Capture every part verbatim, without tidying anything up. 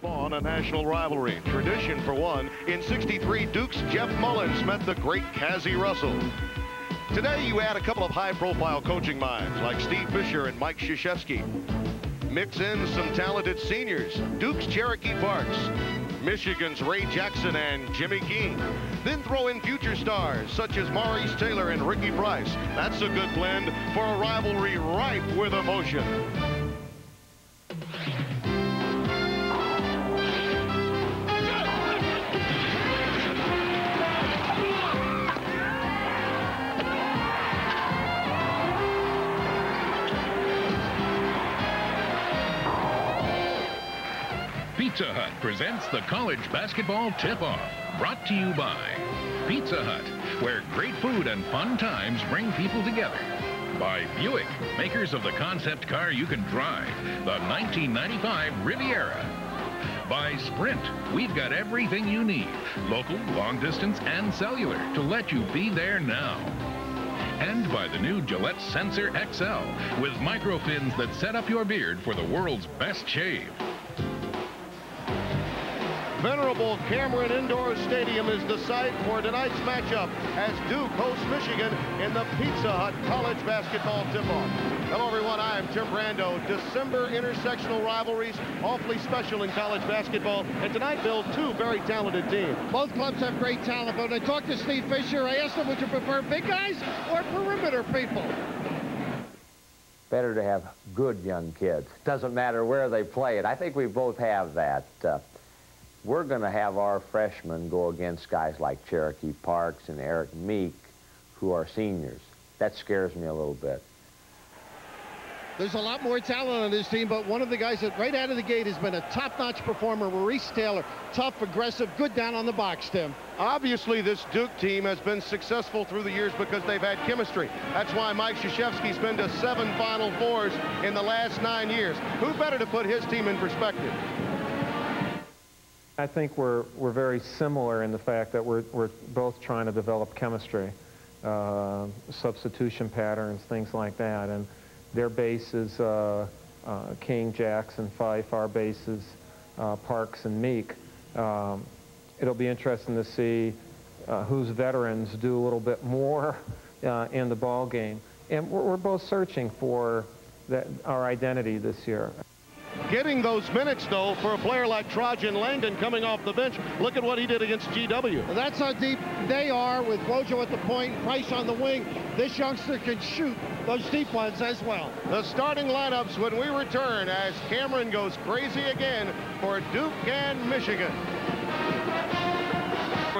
spawn a national rivalry. Tradition for one. In sixty-three, Duke's Jeff Mullins met the great Cassie Russell. Today you add a couple of high-profile coaching minds like Steve Fisher and Mike Krzyzewski. Mix in some talented seniors. Duke's Cherokee Parks, Michigan's Ray Jackson and Jimmy King. Then throw in future stars such as Maurice Taylor and Ricky Price. That's a good blend for a rivalry ripe with emotion. Pizza Hut presents the College Basketball Tip-Off, brought to you by Pizza Hut, where great food and fun times bring people together. By Buick, makers of the concept car you can drive, the nineteen ninety-five Riviera. By Sprint, we've got everything you need, local, long distance, and cellular, to let you be there now. And by the new Gillette Sensor X L, with microfins that set up your beard for the world's best shave. Venerable Cameron Indoor Stadium is the site for tonight's matchup as Duke hosts Michigan in the Pizza Hut College Basketball Tip-Off. Hello, everyone. I am Tim Brando. December intersectional rivalries, awfully special in college basketball. And tonight, Bill, two very talented teams. Both clubs have great talent. But when I talked to Steve Fisher, I asked him, would you prefer big guys or perimeter people? Better to have good young kids. Doesn't matter where they play it. I think we both have that. Uh, We're going to have our freshmen go against guys like Cherokee Parks and Eric Meek, who are seniors. That scares me a little bit. There's a lot more talent on this team, but one of the guys that right out of the gate has been a top-notch performer, Maurice Taylor. Tough, aggressive, good down on the box, Tim. Obviously, this Duke team has been successful through the years because they've had chemistry. That's why Mike Krzyzewski's been to seven Final Fours in the last nine years. Who better to put his team in perspective? I think we're, we're very similar in the fact that we're, we're both trying to develop chemistry, uh, substitution patterns, things like that. And their base is uh, uh, King, Jackson, Fife. Our base is uh, Parks and Meek. Um, it'll be interesting to see uh, whose veterans do a little bit more uh, in the ball game. And we're, we're both searching for that, our identity this year. Getting those minutes, though, for a player like Trajan Langdon coming off the bench. Look at what he did against G W. Well, that's how deep they are with Wojo at the point, Price on the wing. This youngster can shoot those deep ones as well. The starting lineups when we return as Cameron goes crazy again for Duke and Michigan.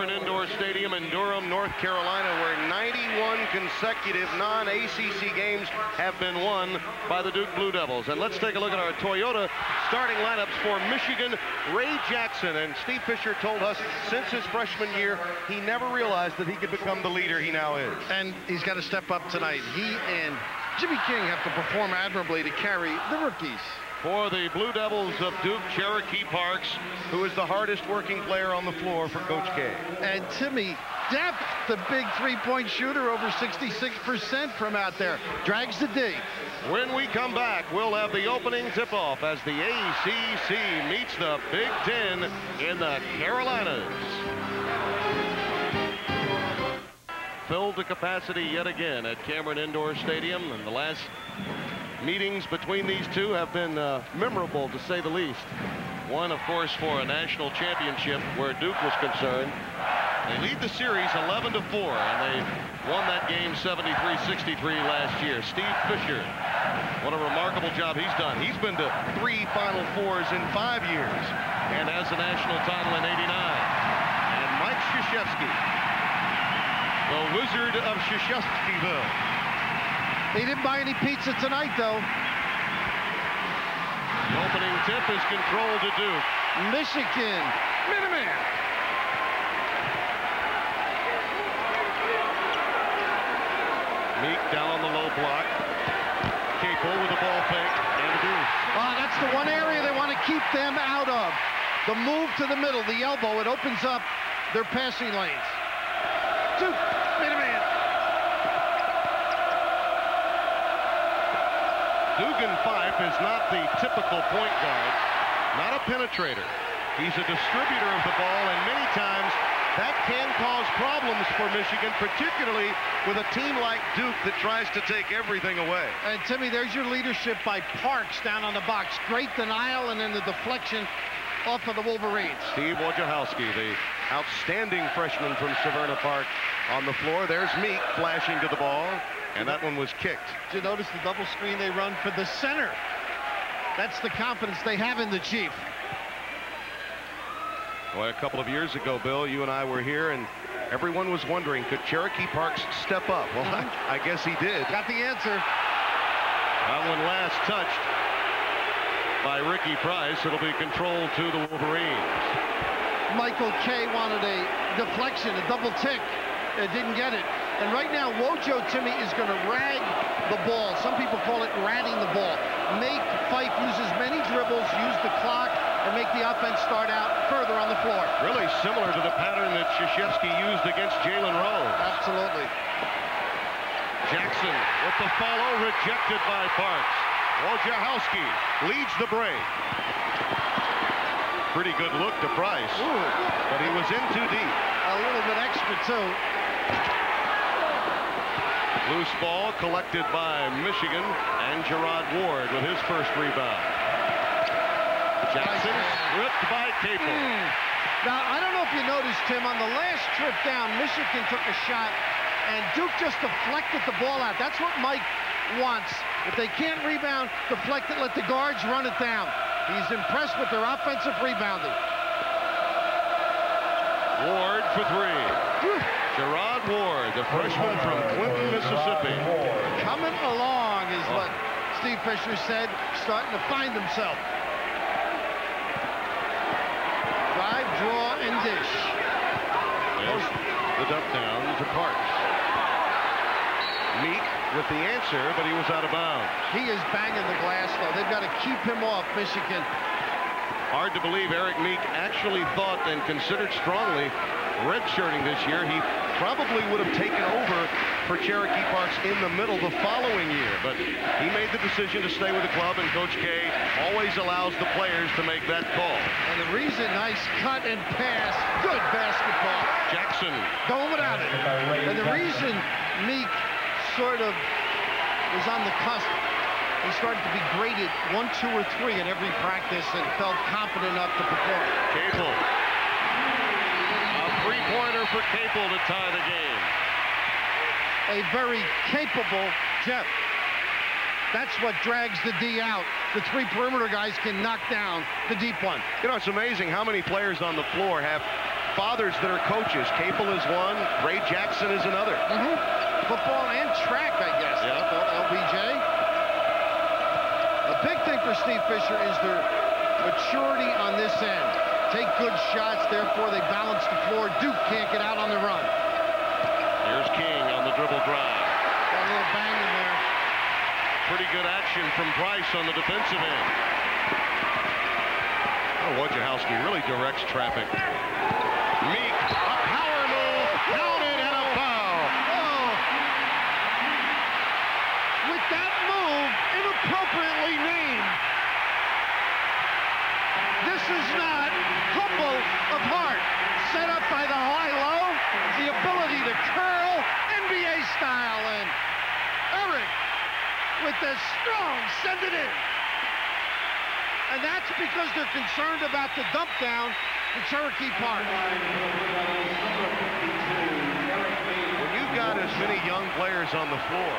Indoor Stadium in Durham, North Carolina, where ninety-one consecutive non-A C C games have been won by the Duke Blue Devils. And let's take a look at our Toyota starting lineups for Michigan. Ray Jackson, and Steve Fisher told us since his freshman year, he never realized that he could become the leader he now is. And he's got to step up tonight. He and Jimmy King have to perform admirably to carry the rookies. For the Blue Devils of Duke, Cherokee Parks, who is the hardest working player on the floor for Coach K. And Timmy Depth, the big three-point shooter, over sixty-six percent from out there, drags the D. When we come back, we'll have the opening tip-off as the A C C meets the Big Ten in the Carolinas. Filled to capacity yet again at Cameron Indoor Stadium in the last meetings between these two have been uh, memorable, to say the least. One, of course, for a national championship where Duke was concerned. They lead the series eleven to four, and they won that game seventy-three sixty-three last year. Steve Fisher, what a remarkable job he's done. He's been to three Final Fours in five years and has a national title in eighty-nine. And Mike Krzyzewski, the Wizard of Krzyzewskiville. They didn't buy any pizza tonight, though. The opening tip is controlled to Duke. Michigan, Minuteman. Meek down on the low block. Capel with the ball fake. And a Duke. Uh, that's the one area they want to keep them out of. The move to the middle, the elbow, it opens up their passing lanes. Duke. Dugan Fife is not the typical point guard, not a penetrator. He's a distributor of the ball, and many times that can cause problems for Michigan, particularly with a team like Duke that tries to take everything away. And Timmy, there's your leadership by Parks down on the box. Great denial and then the deflection off of the Wolverines. Steve Wojciechowski, the outstanding freshman from Severna Park, on the floor. There's Meek flashing to the ball, and that one was kicked. Did you notice the double screen they run for the center? That's the confidence they have in the Chief. Well, a couple of years ago, Bill, you and I were here, and everyone was wondering, could Cherokee Parks step up? Well, I, I guess he did. Got the answer. That one last touched by Ricky Price. It'll be controlled to the Wolverines. Michael Kay wanted a deflection, a double tick. It didn't get it. And right now, Wojo, Timmy, is going to rag the ball. Some people call it ratting the ball. Make Fife use as many dribbles, use the clock, and make the offense start out further on the floor. Really similar to the pattern that Krzyzewski used against Jalen Rose. Absolutely. Jackson with the follow, rejected by Parks. Wojciechowski leads the break. Pretty good look to Price. Ooh. But he was in too deep. A little bit extra, too. Loose ball collected by Michigan, and Jerrod Ward with his first rebound. Jackson ripped by Capel. Mm. Now, I don't know if you noticed, Tim, on the last trip down, Michigan took a shot, and Duke just deflected the ball out. That's what Mike wants. If they can't rebound, deflect it, let the guards run it down. He's impressed with their offensive rebounding. Ward for three. Whew. Jerrod Ward, the freshman from Clinton, Mississippi. Coming along is what Steve Fisher said, starting to find himself. Draw and dish. There's the dump down to Parks. Meek with the answer, but he was out of bounds. He is banging the glass, though. They've got to keep him off, Michigan. Hard to believe Eric Meek actually thought and considered strongly redshirting this year. He probably would have taken over for Cherokee Parks in the middle the following year, but he made the decision to stay with the club, and Coach K always allows the players to make that call. And the reason, nice cut and pass, good basketball. Jackson. Going without it. And the reason Meek sort of was on the cusp, he started to be graded one, two, or three in every practice and felt confident enough to perform. Capel. Three-pointer for Capel to tie the game. A very capable Jeff. That's what drags the D out. The three perimeter guys can knock down the deep one. You know, it's amazing how many players on the floor have fathers that are coaches. Capel is one. Ray Jackson is another. Mm-hmm. Football and track, I guess. Yeah. L B J. The big thing for Steve Fisher is their maturity on this end. Take good shots, therefore they balance the floor. Duke can't get out on the run. Here's King on the dribble drive. Got a little bang in there. Pretty good action from Price on the defensive end. Oh, Wojciechowski really directs traffic. Meek, a power move, counted, and a foul. Oh. With that move, inappropriately named. This is not humble of heart, set up by the high-low, the ability to curl, N B A style, and Eric with the strong send it in. And that's because they're concerned about the dump down to Cherokee Park. When you've got as many young players on the floor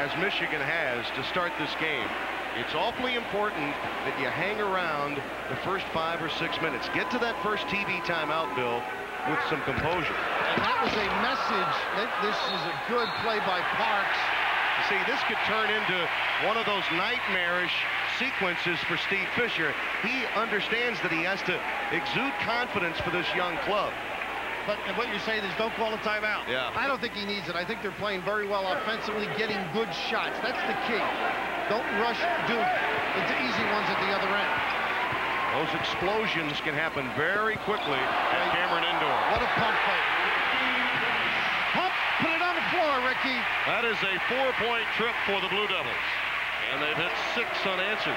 as Michigan has to start this game, it's awfully important that you hang around the first five or six minutes. Get to that first T V timeout, Bill, with some composure. And that was a message. This is a good play by Parks. You see, this could turn into one of those nightmarish sequences for Steve Fisher. He understands that he has to exude confidence for this young club. But what you're saying is don't call a timeout. Yeah. I don't think he needs it. I think they're playing very well offensively, getting good shots. That's the key. Don't rush Duke into easy ones at the other end. Those explosions can happen very quickly at Cameron Indoor. What a pump play. Pump, put it on the floor, Ricky. That is a four-point trip for the Blue Devils. And they've hit six unanswered.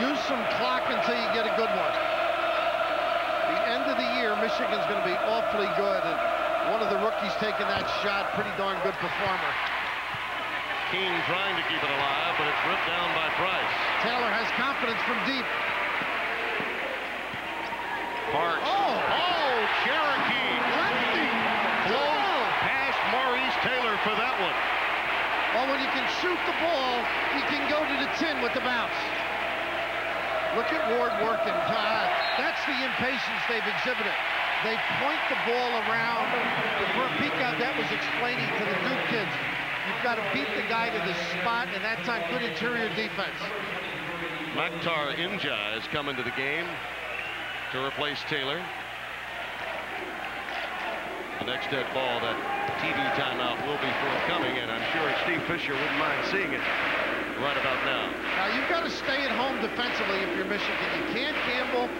Use some clock until you get a good one. Michigan's going to be awfully good. And one of the rookies taking that shot, pretty darn good performer. King trying to keep it alive, but it's ripped down by Price. Taylor has confidence from deep. Parks. Oh, oh, Cherokee. Lefty. Blow past Maurice Taylor for that one. Well, when you can shoot the ball, he can go to the tin with the bounce. Look at Ward working. Uh, that's the impatience they've exhibited. They point the ball around. For Peacock, that was explaining to the Duke kids, you've got to beat the guy to the spot, and that time, good interior defense. Maktar Ndiaye has come into the game to replace Taylor. The next dead ball, that T V timeout will be forthcoming, and I'm sure Steve Fisher wouldn't mind seeing it right about now. Now, you've got to stay at home defensively if you're Michigan. You can't gamble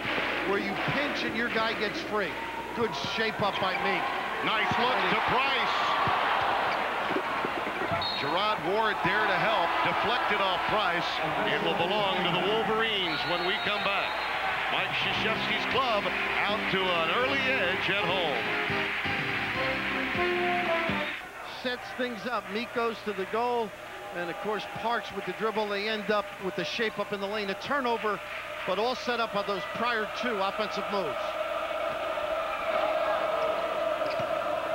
where you pinch and your guy gets free. Good shape up by Meek. Nice look to Price. Jerrod Ward there to help. Deflected off Price. It will belong to the Wolverines when we come back. Mike Krzyzewski's club out to an early edge at home. Sets things up. Meek goes to the goal. And, of course, Parks with the dribble. They end up with the shape up in the lane. A turnover, but all set up on those prior two offensive moves.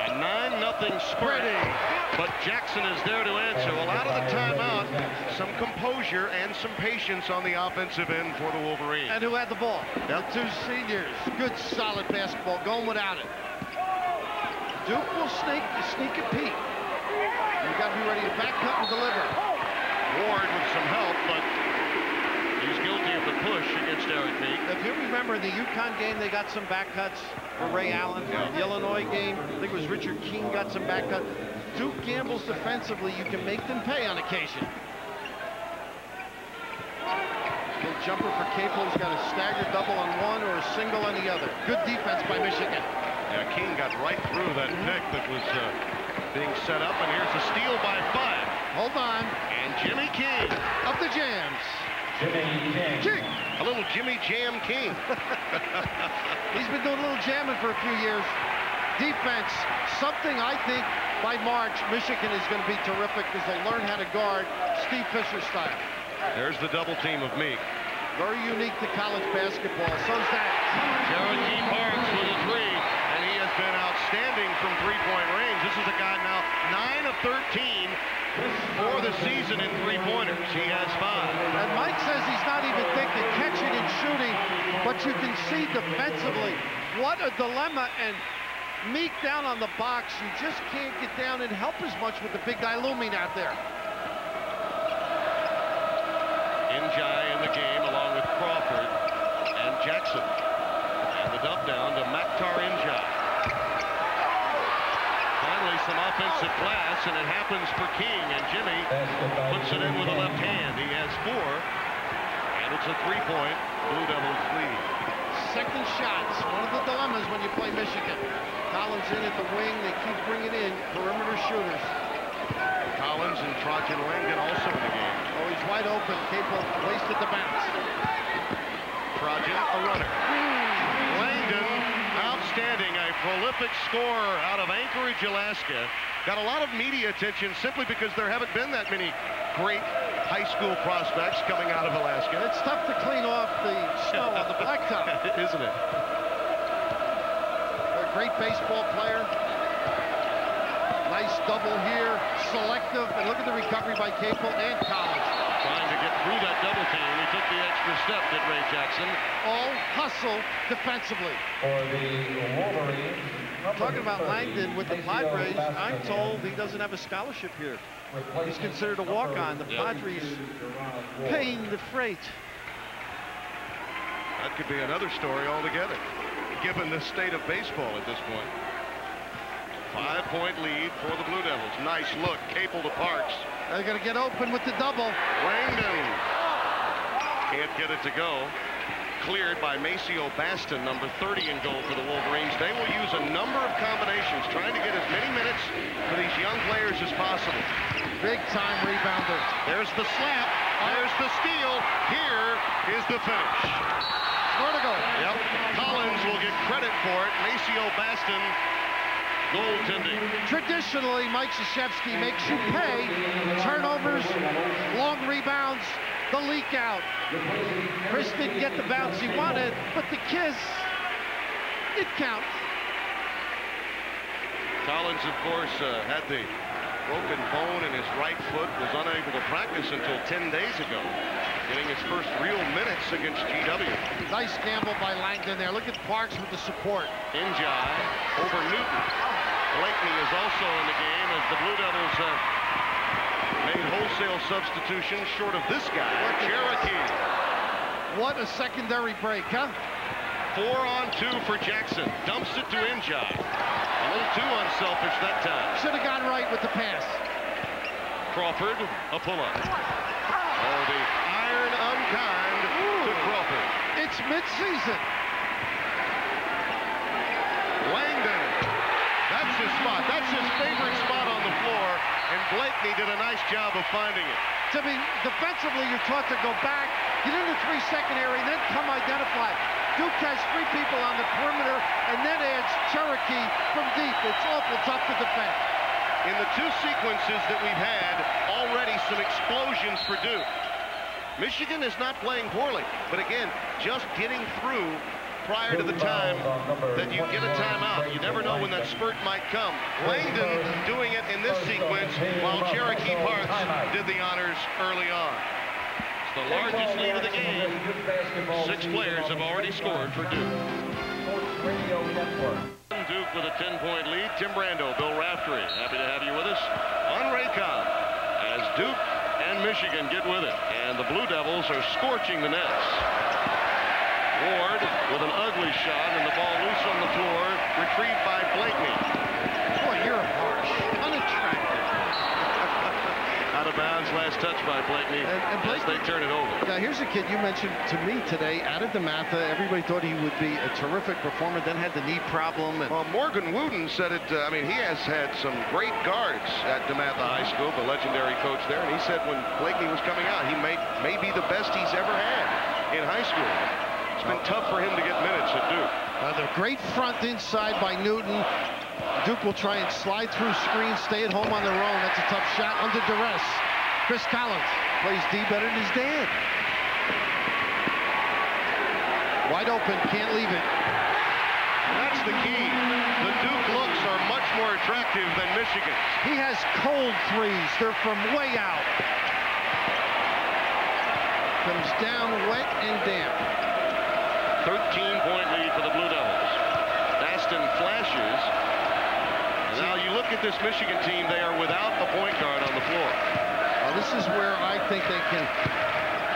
A nine nothing sprint. But Jackson is there to answer. Well, out of the timeout, some composure and some patience on the offensive end for the Wolverines. And who had the ball? The two seniors. Good, solid basketball. Going without it. Duke will sneak, sneak a peek. You've got to be ready to back cut and deliver. Ward with some help, but he's guilty of the push against Eric Meek. If you remember in the UConn game, they got some back cuts for Ray Allen. Yeah. The Illinois game, I think it was Richard King got some back cuts. Duke gambles defensively. You can make them pay on occasion. Little jumper for Capel. He's got a staggered double on one or a single on the other. Good defense by Michigan. Yeah, King got right through that pick that was... Uh, being set up, and here's a steal by Five. Hold on. And Jimmy King up the jams. Jimmy King. King. A little Jimmy Jam King. He's been doing a little jamming for a few years. Defense, something I think by March, Michigan is going to be terrific because they'll learn how to guard Steve Fisher style. There's the double team of Meek. Very unique to college basketball. So's that. Cherokee Parks with a three. Been outstanding from three-point range. This is a guy now nine of thirteen for the season in three-pointers. He has five. And Mike says he's not even thinking catching and shooting, but you can see defensively what a dilemma. And Meek down on the box, you just can't get down and help as much with the big guy looming out there. Ndiaye in the game along with Crawford and Jackson. And the dump down to Maktar Ndiaye. Some offensive class, and it happens for King, and Jimmy puts it in with a left hand. He has four, and it's a three-point Blue Devils lead. Second shots, one of the dilemmas when you play Michigan. Collins in at the wing. They keep bringing in perimeter shooters. Collins and Trajan Langdon also in the game. Oh, he's wide open. Capel wasted the bounce. Trajan, a runner. Langdon. Outstanding, a prolific scorer out of Anchorage, Alaska. Got a lot of media attention simply because there haven't been that many great high school prospects coming out of Alaska. It's tough to clean off the snow on the blacktop, isn't it? A great baseball player. Nice double here, selective, and look at the recovery by Capel and Collins. Trying to get through that double team. He took the extra step, did Ray Jackson. All hustle defensively. For the Wolverines. Talking about Langdon with the Padres, I'm told he doesn't have a scholarship here. He's considered a walk-on. The Padres paying the freight. That could be another story altogether, given the state of baseball at this point. Five-point lead for the Blue Devils. Nice look. Capel to Parks. They're going to get open with the double. Langdon can't get it to go. Cleared by Maceo Baston, number thirty in goal for the Wolverines. They will use a number of combinations, trying to get as many minutes for these young players as possible. Big-time rebounder. There's the slap. There's the steal. Here is the finish. Vertigo. Yep. Collins will get get credit for it. Maceo Baston, goaltending. Traditionally, Mike Krzyzewski makes you pay. Turnovers, long rebounds, the leak out. Chris didn't get the bounce he wanted, but the kiss did count. Collins, of course, uh, had the broken bone in his right foot, was unable to practice until ten days ago, getting his first real minutes against G W. Nice gamble by Langdon there. Look at Parks with the support. Ndiaye over Newton. Blakeney is also in the game as the Blue Devils have made wholesale substitutions short of this guy, Cherokee. What a secondary break, huh? Four on two for Jackson. Dumps it to Ndiaye. A little too unselfish that time. Should have gone right with the pass. Crawford, a pull-up. Oh, the iron unkind Ooh. to Crawford. It's midseason. Langdon. That's his spot. That's his favorite spot on the floor. And Blakeney did a nice job of finding it. To be defensively, you're taught to go back, get into three-second area, and then come identify. Duke has three people on the perimeter and then adds Cherokee from deep. It's awful tough to defend. In the two sequences that we've had, already some explosions for Duke. Michigan is not playing poorly, but again, just getting through prior to the time that you get a timeout. You never know when that spurt might come. Langdon doing it in this sequence while Cherokee Parks did the honors early on. The largest lead of the game. Six players have already scored for Duke. Duke with a ten-point lead. Tim Brando, Bill Raftery, happy to have you with us on Raycom as Duke and Michigan get with it. And the Blue Devils are scorching the nets. Ward with an ugly shot and the ball loose on the floor, retrieved by Blakeney. Boy, you're harsh. Unattractive. Out of bounds, last touch by Blakeney, and, and Blakeney, as they turn it over. Now, here's a kid you mentioned to me today, out of DeMatha. Everybody thought he would be a terrific performer, then had the knee problem. And well, Morgan Wooten said it. Uh, I mean, he has had some great guards at DeMatha High School, the legendary coach there, and he said when Blakeney was coming out, he may, may be the best he's ever had in high school. It's been tough for him to get minutes at Duke. Uh, the great front inside by Newton. Duke will try and slide through screens, stay at home on their own. That's a tough shot under duress. Chris Collins plays D better than his dad. Wide open, can't leave it. That's the key. The Duke looks are much more attractive than Michigan's. He has cold threes. They're from way out. Comes down wet and damp. thirteen-point lead for the Blue Devils. Baston flashes. Now you look at this Michigan team, they are without a point guard on the floor. Well, this is where I think they can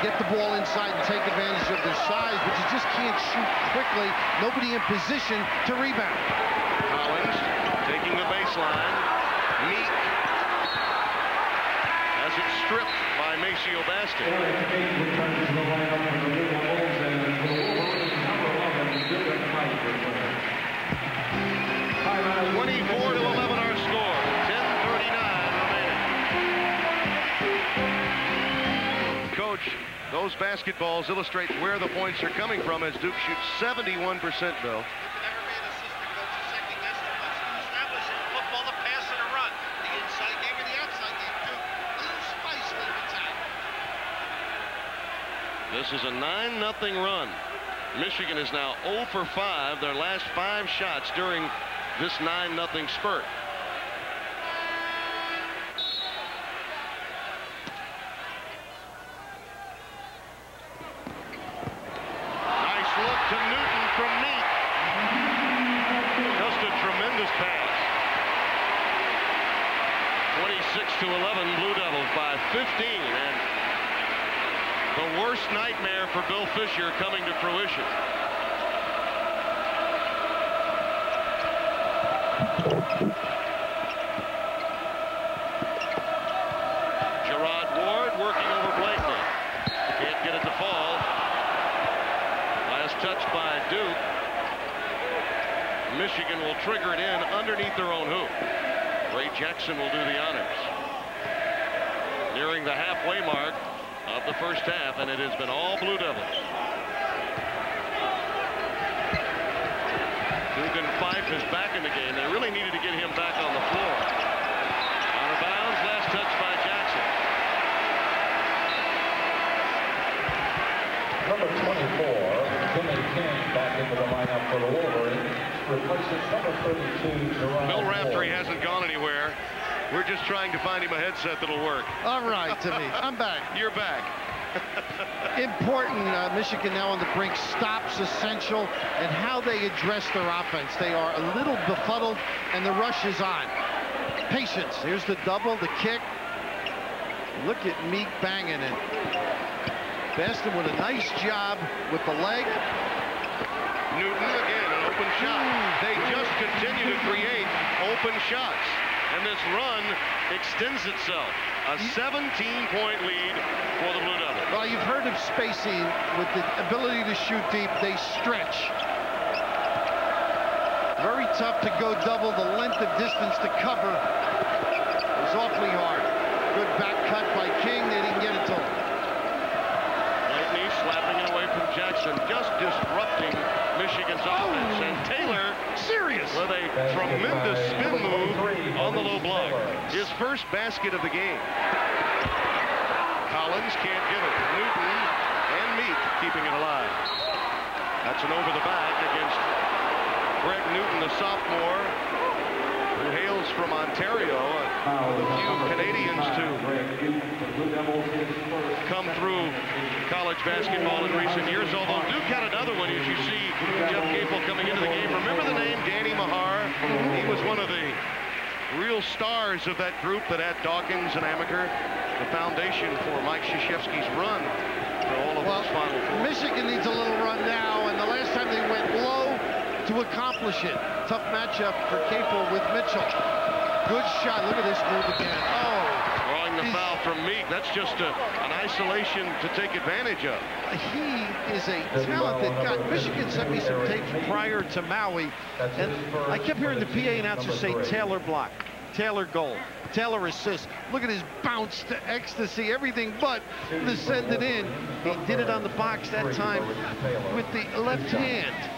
get the ball inside and take advantage of their size, but you just can't shoot quickly. Nobody in position to rebound. Collins taking the baseline. Meek has it stripped by Maceo Baston. twenty-four to eleven our score. ten thirty-nine remaining. Coach, those basketballs illustrate where the points are coming from as Duke shoots seventy-one percent, Bill. This is a nine nothing run. Michigan is now zero for five. Their last five shots during this nine nothing spurt. Nice look to Newton from Meek. Just a tremendous pass. twenty-six to eleven, Blue Devils by fifteen. And the worst nightmare for Bill Fisher coming to fruition. Jerrod Ward working over Blakeney. Can't get it to fall. Last touch by Duke. Michigan will trigger it in underneath their own hoop. Ray Jackson will do the honors. Nearing the halfway mark of the first half, and it has been all Blue Devils. who's back in the game. They really needed to get him back on the floor. Out of bounds, last touch by Jackson. Number twenty-four, Jimmy King, back into the lineup for the Wolverines. Replaces number thirty-two, Jerrod Ward. Bill Raftery hasn't gone anywhere. We're just trying to find him a headset that'll work. All right, Timmy. I'm back. You're back. Important. Uh, Michigan now on the brink. Stops essential, and how they address their offense. They are a little befuddled, and the rush is on. Patience. Here's the double, the kick. Look at Meek banging it. Baston with a nice job with the leg. Newton again, an open shot. They just continue to create open shots, and this run extends itself. A seventeen point lead for the Blue Devils. Well, you've heard of spacing with the ability to shoot deep. They stretch. Very tough to go double the length of distance to cover. It was awfully hard. Good back cut by King. They didn't get it to him. Lightning slapping it away from Jackson, just disrupting Michigan's offense. And Taylor, serious, with a tremendous spin move on the low block. His first basket of the game. Collins can't get it. Newton and Meek keeping it alive. That's an over the back against Greg Newton, the sophomore, who hails from Ontario, with a few Canadians to come through college basketball in recent years. Although do count another one as you see Jeff Capel coming into the game. Remember the name Danny Mahar? He was one of the real stars of that group that had Dawkins and Amaker, the foundation for Mike Krzyzewski's run for all of well, those Final Four. Michigan needs a little run now, and the last time they went low to accomplish it. Tough matchup for Capel with Mitchell. Good shot. Look at this move again. Oh. Drawing the foul from Meek. That's just a, an isolation to take advantage of. He is a talented guy. Michigan sent me some tapes prior to Maui, and I kept hearing the P A announcer say Taylor block, Taylor goal, Taylor assist. Look at his bounce to ecstasy, everything but to send it in. He did it on the box that time with the left hand.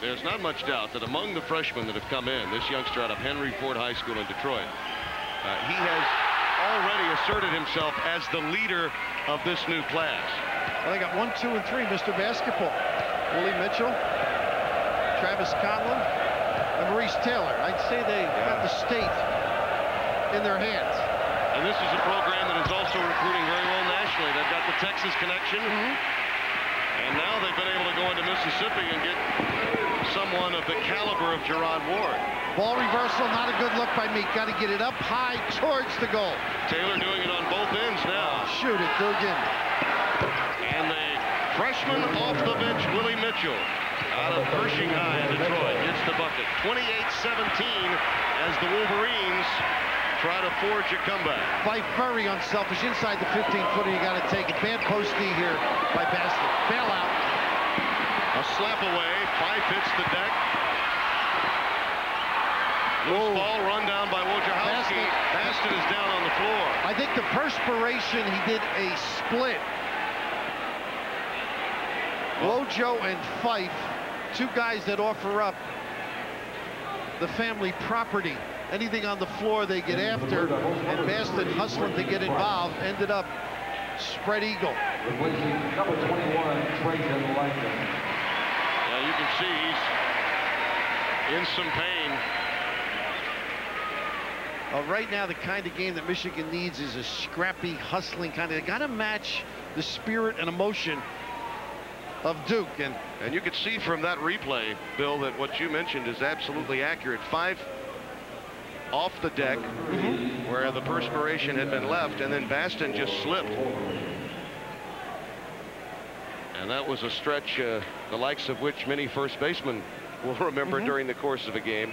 There's not much doubt that among the freshmen that have come in, this youngster out of Henry Ford High School in Detroit, uh, he has already asserted himself as the leader of this new class. Well, they got one, two, and three, Mister Basketball. Willie Mitchell, Travis Conlan, and Maurice Taylor. I'd say they got the state in their hands. And this is a program that is also recruiting very well nationally. They've got the Texas connection. Mm-hmm. And now they've been able to go into Mississippi and get someone of the caliber of Jerrod Ward. Ball reversal, not a good look by Meek. Got to get it up high towards the goal. Taylor doing it on both ends now. Shoot it, Dugan. And the freshman off the bench, Willie Mitchell, out of Pershing High in Detroit, gets the bucket. twenty-eight seventeen as the Wolverines try to forge a comeback. By Furry, unselfish. Inside the fifteen footer, you got to take it. Bad post knee here by Baston. Bailout. A slap away. Fife hits the deck. Loose ball, run down by Wojciechowski. Baston is down on the floor. I think the perspiration, he did a split. Wojo and Fife, two guys that offer up the family property. Anything on the floor they get after, and Baston hustling to get involved, ended up spread eagle. Replacing number twenty-one, Trajan Langdon. Yeah, you can see he's in some pain. Uh, right now, the kind of game that Michigan needs is a scrappy, hustling kind of. They got to match the spirit and emotion of Duke. And, and you could see from that replay, Bill, that what you mentioned is absolutely accurate. Five off the deck, mm-hmm, where the perspiration had been left, and then Baston just slipped. And that was a stretch uh, the likes of which many first basemen will remember, mm-hmm, during the course of a game.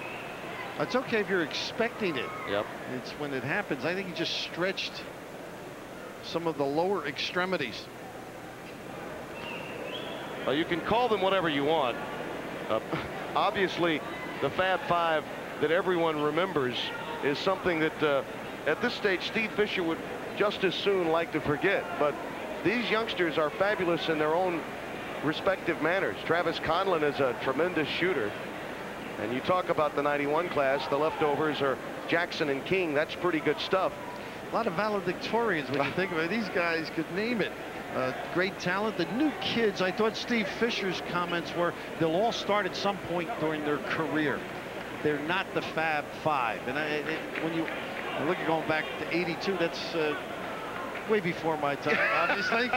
It's okay if you're expecting it. Yep. It's when it happens. I think he just stretched some of the lower extremities. Well, you can call them whatever you want. Uh, obviously, the Fab Five that everyone remembers is something that uh, at this stage Steve Fisher would just as soon like to forget, but these youngsters are fabulous in their own respective manners. Travis Conlan is a tremendous shooter. And you talk about the ninety-one class, the leftovers are Jackson and King. That's pretty good stuff. A lot of valedictorians when you think about it. These guys could name it. Uh, great talent. The new kids, I thought Steve Fisher's comments were they'll all start at some point during their career. They're not the Fab Five. And I, it, when you look at going back to eighty-two, that's uh, way before my time, obviously.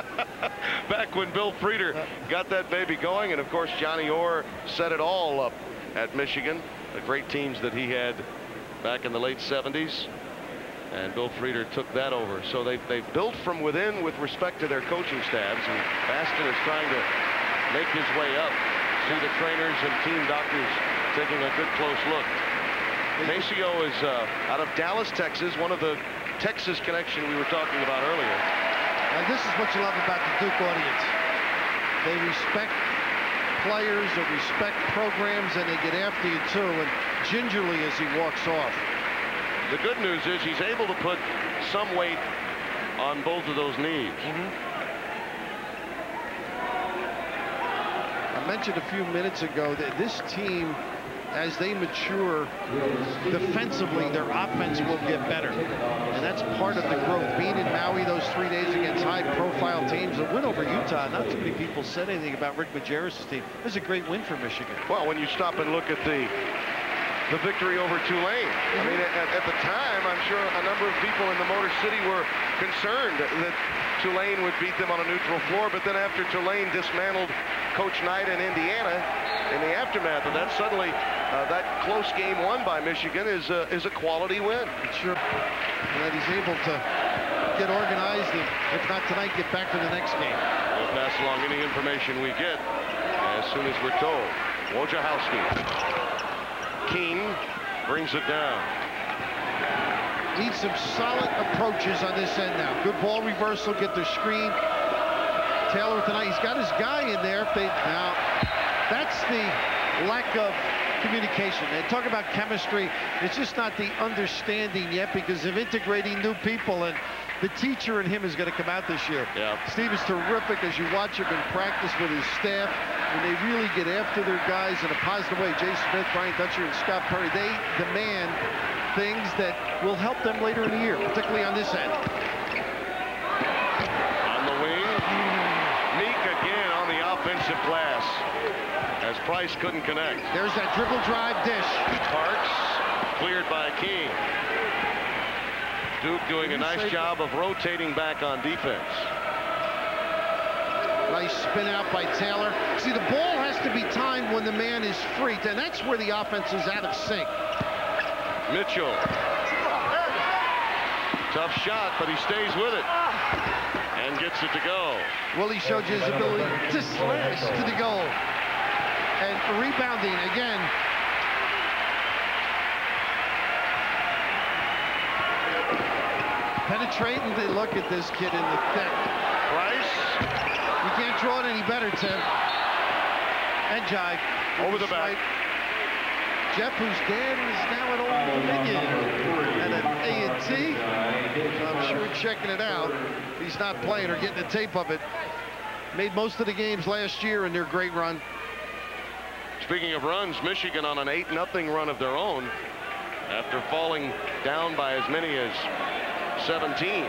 Back when Bill Frieder uh, got that baby going. And, of course, Johnny Orr set it all up at Michigan. The great teams that he had back in the late seventies. And Bill Frieder took that over. So they've, they've built from within with respect to their coaching staffs. And Baston is trying to make his way up. See the trainers and team doctors taking a good close look. Maceo is uh, out of Dallas, Texas, one of the Texas connection we were talking about earlier. And this is what you love about the Duke audience. They respect players, they respect programs, and they get after you, too, and gingerly as he walks off. The good news is he's able to put some weight on both of those knees. Mm-hmm. I mentioned a few minutes ago that this team, as they mature defensively, their offense will get better. And that's part of the growth. Being in Maui those three days against high-profile teams, a win over Utah, not too many people said anything about Rick Majerus' team. It was a great win for Michigan. Well, when you stop and look at the the victory over Tulane. I mean, at, at the time, I'm sure a number of people in the Motor City were concerned that Tulane would beat them on a neutral floor, but then after Tulane dismantled Coach Knight in Indiana, in the aftermath of that, suddenly uh, that close game won by Michigan is a, is a quality win. Sure, that he's able to get organized, and if not tonight, get back to the next game. We'll pass along any information we get as soon as we're told. Wojciechowski. King brings it down. Need some solid approaches on this end now. Good ball reversal, get the screen. Taylor tonight, he's got his guy in there. If they, now, that's the lack of communication. They talk about chemistry. It's just not the understanding yet because of integrating new people, and the teacher in him is going to come out this year. Yeah. Steve is terrific as you watch him in practice with his staff. When they really get after their guys in a positive way, Jay Smith, Brian Dutcher, and Scott Perry, they demand things that will help them later in the year, particularly on this end. On the wing, Meek again on the offensive glass as Price couldn't connect. There's that dribble drive dish. Parks cleared by King. Duke doing a nice job of rotating back on defense. Nice spin out by Taylor. See, the ball has to be timed when the man is free, and that's where the offense is out of sync. Mitchell. Tough shot, but he stays with it and gets it to go. Willie showed you his ability to slash to the goal. And rebounding again. Penetrating, they look at this kid in the thick. Price. You can't draw it any better, Tim. And Jive. Over the back. Jeff, whose dad is now at Old Dominion and at A and T. I'm sure checking it out. He's not playing or getting a tape of it. Made most of the games last year in their great run. Speaking of runs, Michigan on an eight nothing run of their own after falling down by as many as seventeen.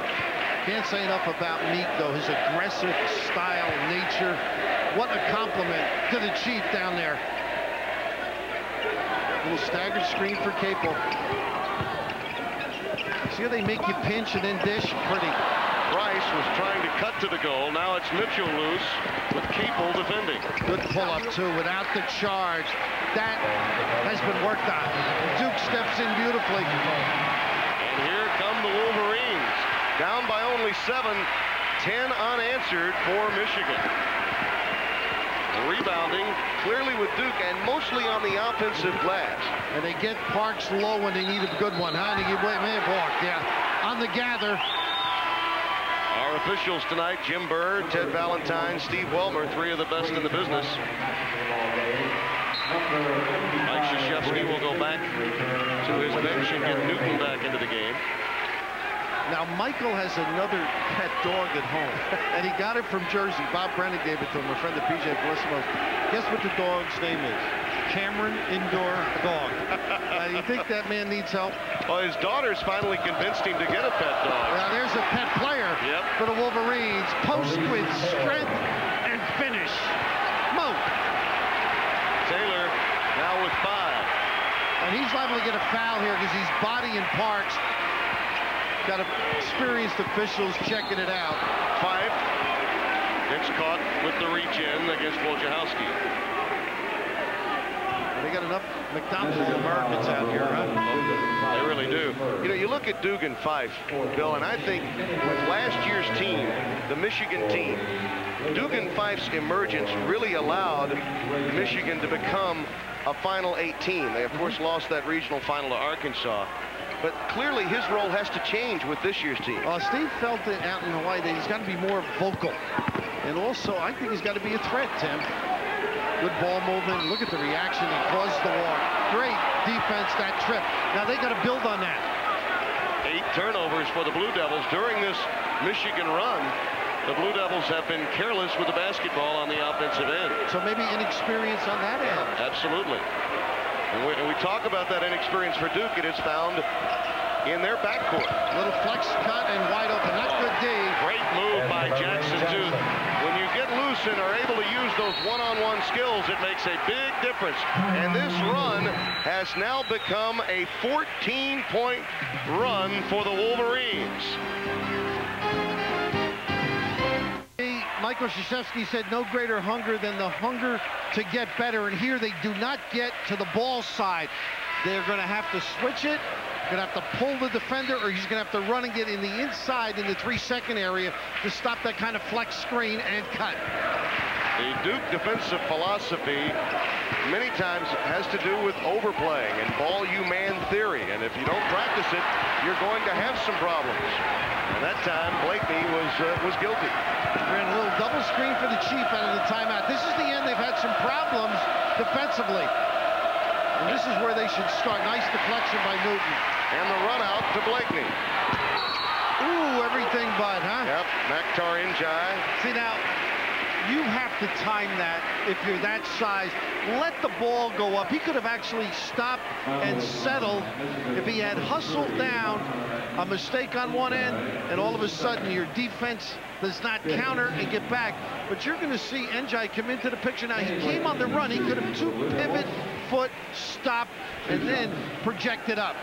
Can't say enough about Meek, though. His aggressive style, nature. What a compliment to the Chief down there. A little staggered screen for Capel. See how they make you pinch and then dish? Pretty. Price was trying to cut to the goal. Now it's Mitchell loose with Capel defending. Good pull-up, too, without the charge. That has been worked on. Duke steps in beautifully. And here come the Wolverines. Down by only seven, ten unanswered for Michigan. Rebounding clearly with Duke and mostly on the offensive glass. And they get Parks low when they need a good one, huh? They give man block, yeah. On the gather. Our officials tonight: Jim Bird, Ted Valentine, Steve Welmer, three of the best in the business. Mike Krzyzewski will go back to his bench and get Newton back into the game. Now, Michael has another pet dog at home, and he got it from Jersey. Bob Brennan gave it to him, a friend of P J Bellissimo's. Guess what the dog's name is? Cameron Indoor dog. Uh, you think that man needs help? Well, his daughter's finally convinced him to get a pet dog. Now, there's a pet player yep. for the Wolverines. Post with strength and finish. Mo. Taylor now with five. And he's liable to get a foul here because he's bodying Parks. Got experienced officials checking it out. Five gets caught with the reach in against Wojciechowski. They got enough McDonald's Americans out here, huh? They really do. You know, you look at Dugan Fife, Bill, and I think with last year's team, the Michigan team, Dugan Fife's emergence really allowed Michigan to become a Final Eight team. They, of course, lost that regional final to Arkansas. But clearly his role has to change with this year's team. Uh, Steve felt it out in Hawaii that he's got to be more vocal. And also, I think he's got to be a threat, Tim. Good ball movement. Look at the reaction that caused the walk. Great defense that trip. Now they got to build on that. Eight turnovers for the Blue Devils during this Michigan run. The Blue Devils have been careless with the basketball on the offensive end. So maybe inexperience on that end. Absolutely. And we, and we talk about that inexperience for Duke. It is found in their backcourt. A little flex cut and wide open. Not good D. Great move by Jackson, too. When you get loose and are able to use those one-on-one skills, it makes a big difference. And this run has now become a fourteen-point run for the Wolverines. Mike Krzyzewski said no greater hunger than the hunger to get better, and here they do not get to the ball side. They're going to have to switch it, going to have to pull the defender, or he's going to have to run and get in the inside in the three-second area to stop that kind of flex screen and cut. The Duke defensive philosophy many times has to do with overplaying and ball-you-man theory, and if you don't practice it, you're going to have some problems. And that time, Blakeney was, uh, was guilty. Ran a little double screen for the Chief out of the timeout. This is the end. They've had some problems defensively. And this is where they should start. Nice deflection by Newton. And the run out to Blakeney. Ooh, everything but, huh? Yep, Maktar Ndiaye. See, now, you have to time that if you're that size. Let the ball go up. He could have actually stopped and settled if he had hustled down. A mistake on one end, and all of a sudden your defense does not counter and get back. But you're going to see Ndiaye come into the picture. Now, he came on the run. He could have two pivot foot stop and then projected up.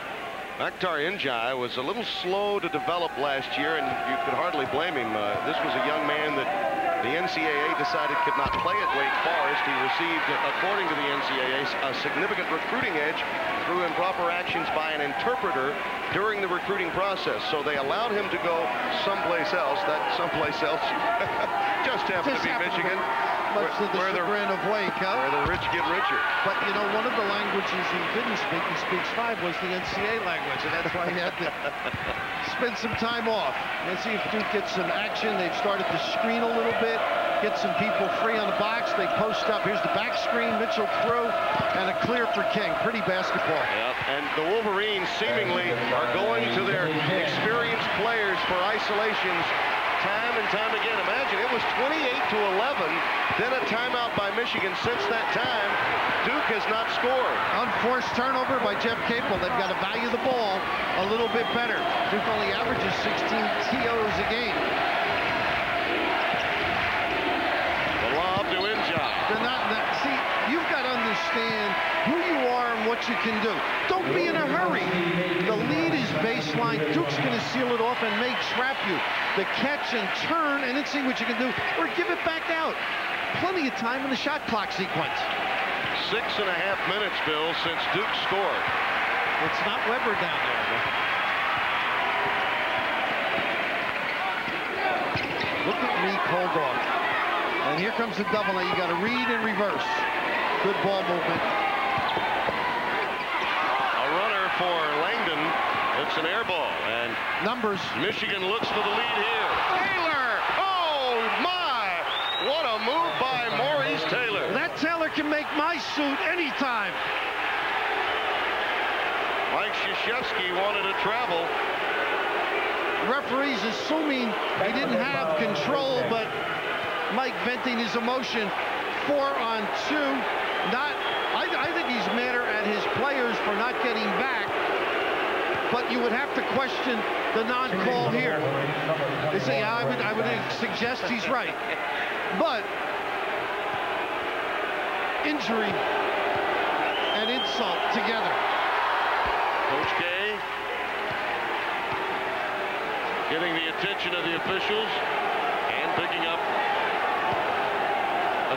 Maktar Ndiaye was a little slow to develop last year, and you could hardly blame him. Uh, this was a young man that the N C A A decided could not play at Wake Forest. He received, according to the N C A A, a significant recruiting edge through improper actions by an interpreter during the recruiting process. So they allowed him to go someplace else. That someplace else just happened just to be happened Michigan. Much where, to the chagrin of Wake, huh? Where the rich get richer. But, you know, one of the languages he didn't speak, he speaks five, was the N C A A language. And that's why he had to spend some time off. Let's see if Duke gets some action. They've started to screen a little bit. Get some people free on the box. They post up. Here's the back screen. Mitchell through, and a clear for King. Pretty basketball. Yep. And the Wolverines seemingly are going to their experienced players for isolations time and time again. Imagine, it was twenty-eight to eleven, then a timeout by Michigan. Since that time, Duke has not scored. Unforced turnover by Jeff Capel. They've got to value the ball a little bit better. Duke only averages sixteen T O's a game. They're not, they're, see, you've got to understand who you are and what you can do. Don't be in a hurry. The lead is baseline. Duke's going to seal it off and may trap you. The catch and turn and then see what you can do, or give it back out. Plenty of time in the shot clock sequence. Six and a half minutes, Bill, since Duke scored. It's not Weber down there. Look at me, cold off. And here comes the double. Now you got to read and reverse. Good ball movement. A runner for Langdon. It's an air ball. And numbers. Michigan looks for the lead here. Taylor! Oh, my! What a move by Maurice Taylor. That Taylor can make my suit anytime. Mike Krzyzewski wanted to travel. Referees assuming he didn't have control, but Mike venting his emotion. Four on two. Not, I, I think not getting back, but you would have to question the non-call here. They say, yeah, I would, I would suggest he's right. But injury and insult together. Coach K getting the attention of the officials and picking up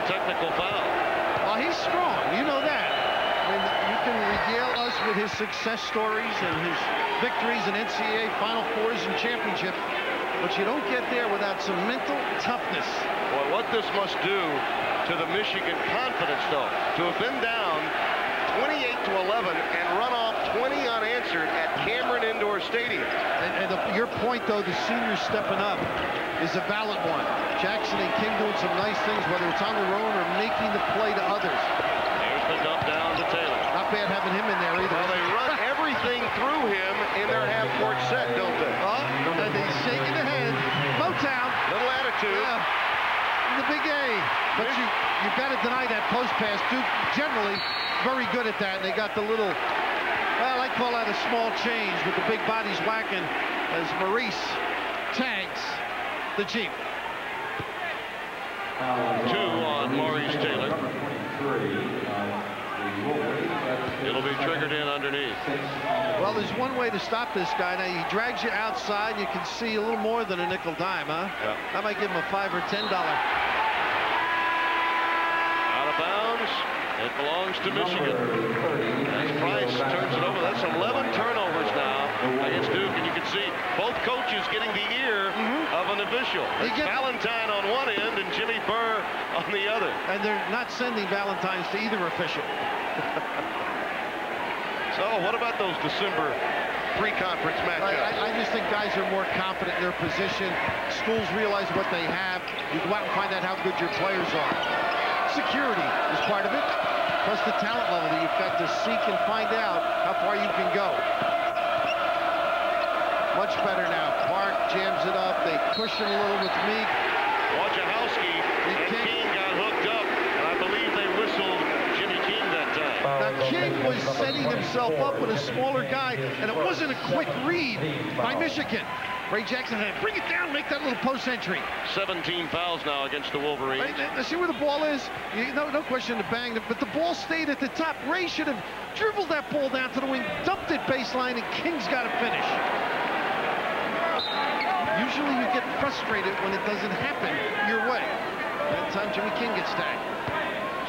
a technical foul. Well, he's strong, you know that. I mean, you can regale us with his success stories and his victories in N C A A Final Fours and championships, but you don't get there without some mental toughness. Well, what this must do to the Michigan confidence, though, to have been down twenty-eight to eleven and run off twenty unanswered at Cameron Indoor Stadium. And, and the, your point, though, the seniors stepping up is a valid one. Jackson and King doing some nice things, whether it's on their own or making the play to others. There's the dump down to Taylor. Not bad having him in there either. Well, they run everything through him in their half-court set, don't they? Oh, and he's shaking the head. Motown. Little attitude. Yeah. The big A, but you you've got to deny that post pass. Duke generally very good at that, and they got the little, well, I call that a small change with the big bodies whacking as Maurice tanks the Jeep. Two on Maurice Taylor. It'll be triggered in underneath. Well, there's one way to stop this guy. Now, he drags you outside. You can see a little more than a nickel dime, huh? Yeah. I might give him a five or ten dollar. Out of bounds. It belongs to Michigan. As Price turns it over, that's eleven turnovers now against Duke, and you can see both coaches getting the ear mm-hmm. of an official. Valentine on one end and Jimmy Burr on the other. And they're not sending Valentines to either official. So what about those December pre-conference matchups? I, I, I just think guys are more confident in their position. Schools realize what they have. You go out and find out how good your players are. Security is part of it, plus the talent level that you've got to seek and find out how far you can go. Much better now. Park jams it up. They cushion a little with Meek. Wojciechowski and King. King got hooked up, and I believe they whistled Jimmy King that time. Now, King was setting himself up with a smaller guy, and it wasn't a quick read by Michigan. Ray Jackson had to bring it down, make that little post entry. seventeen fouls now against the Wolverines. Right, see where the ball is? You, no, no question to bang it, but the ball stayed at the top. Ray should have dribbled that ball down to the wing, dumped it baseline, and King's got to finish. Usually you get frustrated when it doesn't happen your way. That time Jimmy King gets tagged.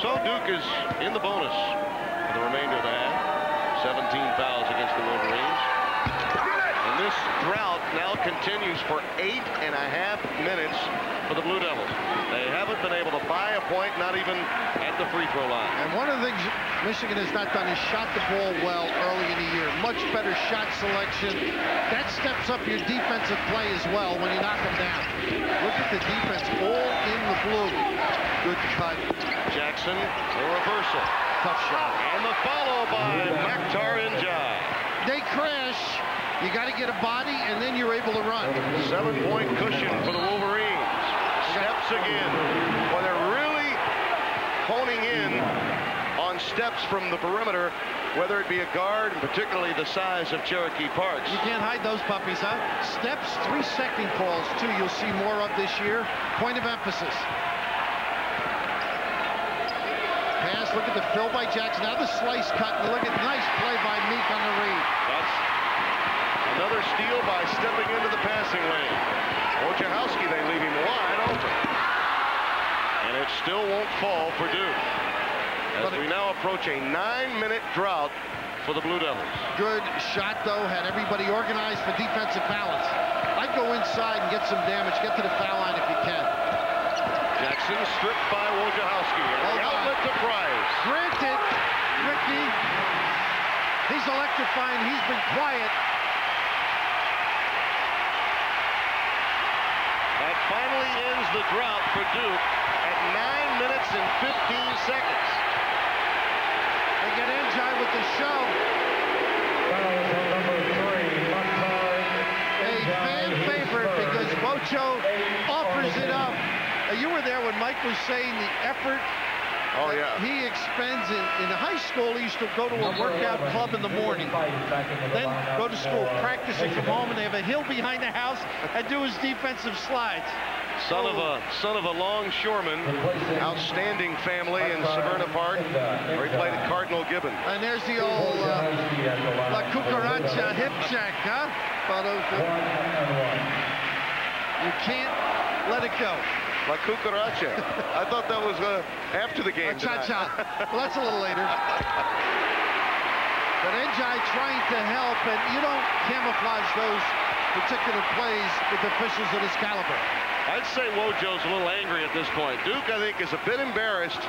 So Duke is in the bonus for the remainder of the half. seventeen fouls against the Wolverines. And this drought now continues for eight and a half minutes for the Blue Devils. They haven't been able to buy a point, not even at the free throw line. And one of the things Michigan has not done is shot the ball well early in the year. Much better shot selection. That steps up your defensive play as well when you knock them down. Look at the defense all in the blue. Good cut. Jackson, the reversal. Tough shot. And the follow by Maktar Ndiaye. They crash. You got to get a body, and then you're able to run. Seven-point cushion for the Wolverines. Steps again. Well, they're really honing in on steps from the perimeter, whether it be a guard, and particularly the size of Cherokee Parks. You can't hide those puppies, huh? Steps, three-second calls, too. You'll see more of this year. Point of emphasis. Pass, look at the fill by Jackson. Now the slice cut, and look at nice play by Meek on the read. That's another steal by stepping into the passing lane. Wojciechowski, they leave him wide open. And it still won't fall for Duke. As we now approach a nine-minute drought for the Blue Devils. Good shot, though. Had everybody organized for defensive balance. I'd go inside and get some damage. Get to the foul line if you can. Jackson stripped by Wojciechowski. And the outlet to Price. Granted, Ricky, he's electrifying. He's been quiet. That finally ends the drought for Duke at nine minutes and fifteen seconds. They get Ndiaye with the shove. A fan favorite because Bocho offers it up. You were there when Mike was saying the effort oh, yeah. he expends in in high school, he used to go to a workout club in the morning, then go to school, practice, and come home, and they have a hill behind the house and do his defensive slides. Son of a son of a longshoreman, outstanding family in Severna Park, where he played at Cardinal Gibbon. And there's the old uh, La Cucaracha hip check, huh? You can't let it go. La Cucaracha. I thought that was uh, after the game. Cha-cha. Well, that's a little later. But Ndiaye trying to help, and you don't camouflage those particular plays with officials of this caliber. I'd say Wojo's a little angry at this point. Duke, I think, is a bit embarrassed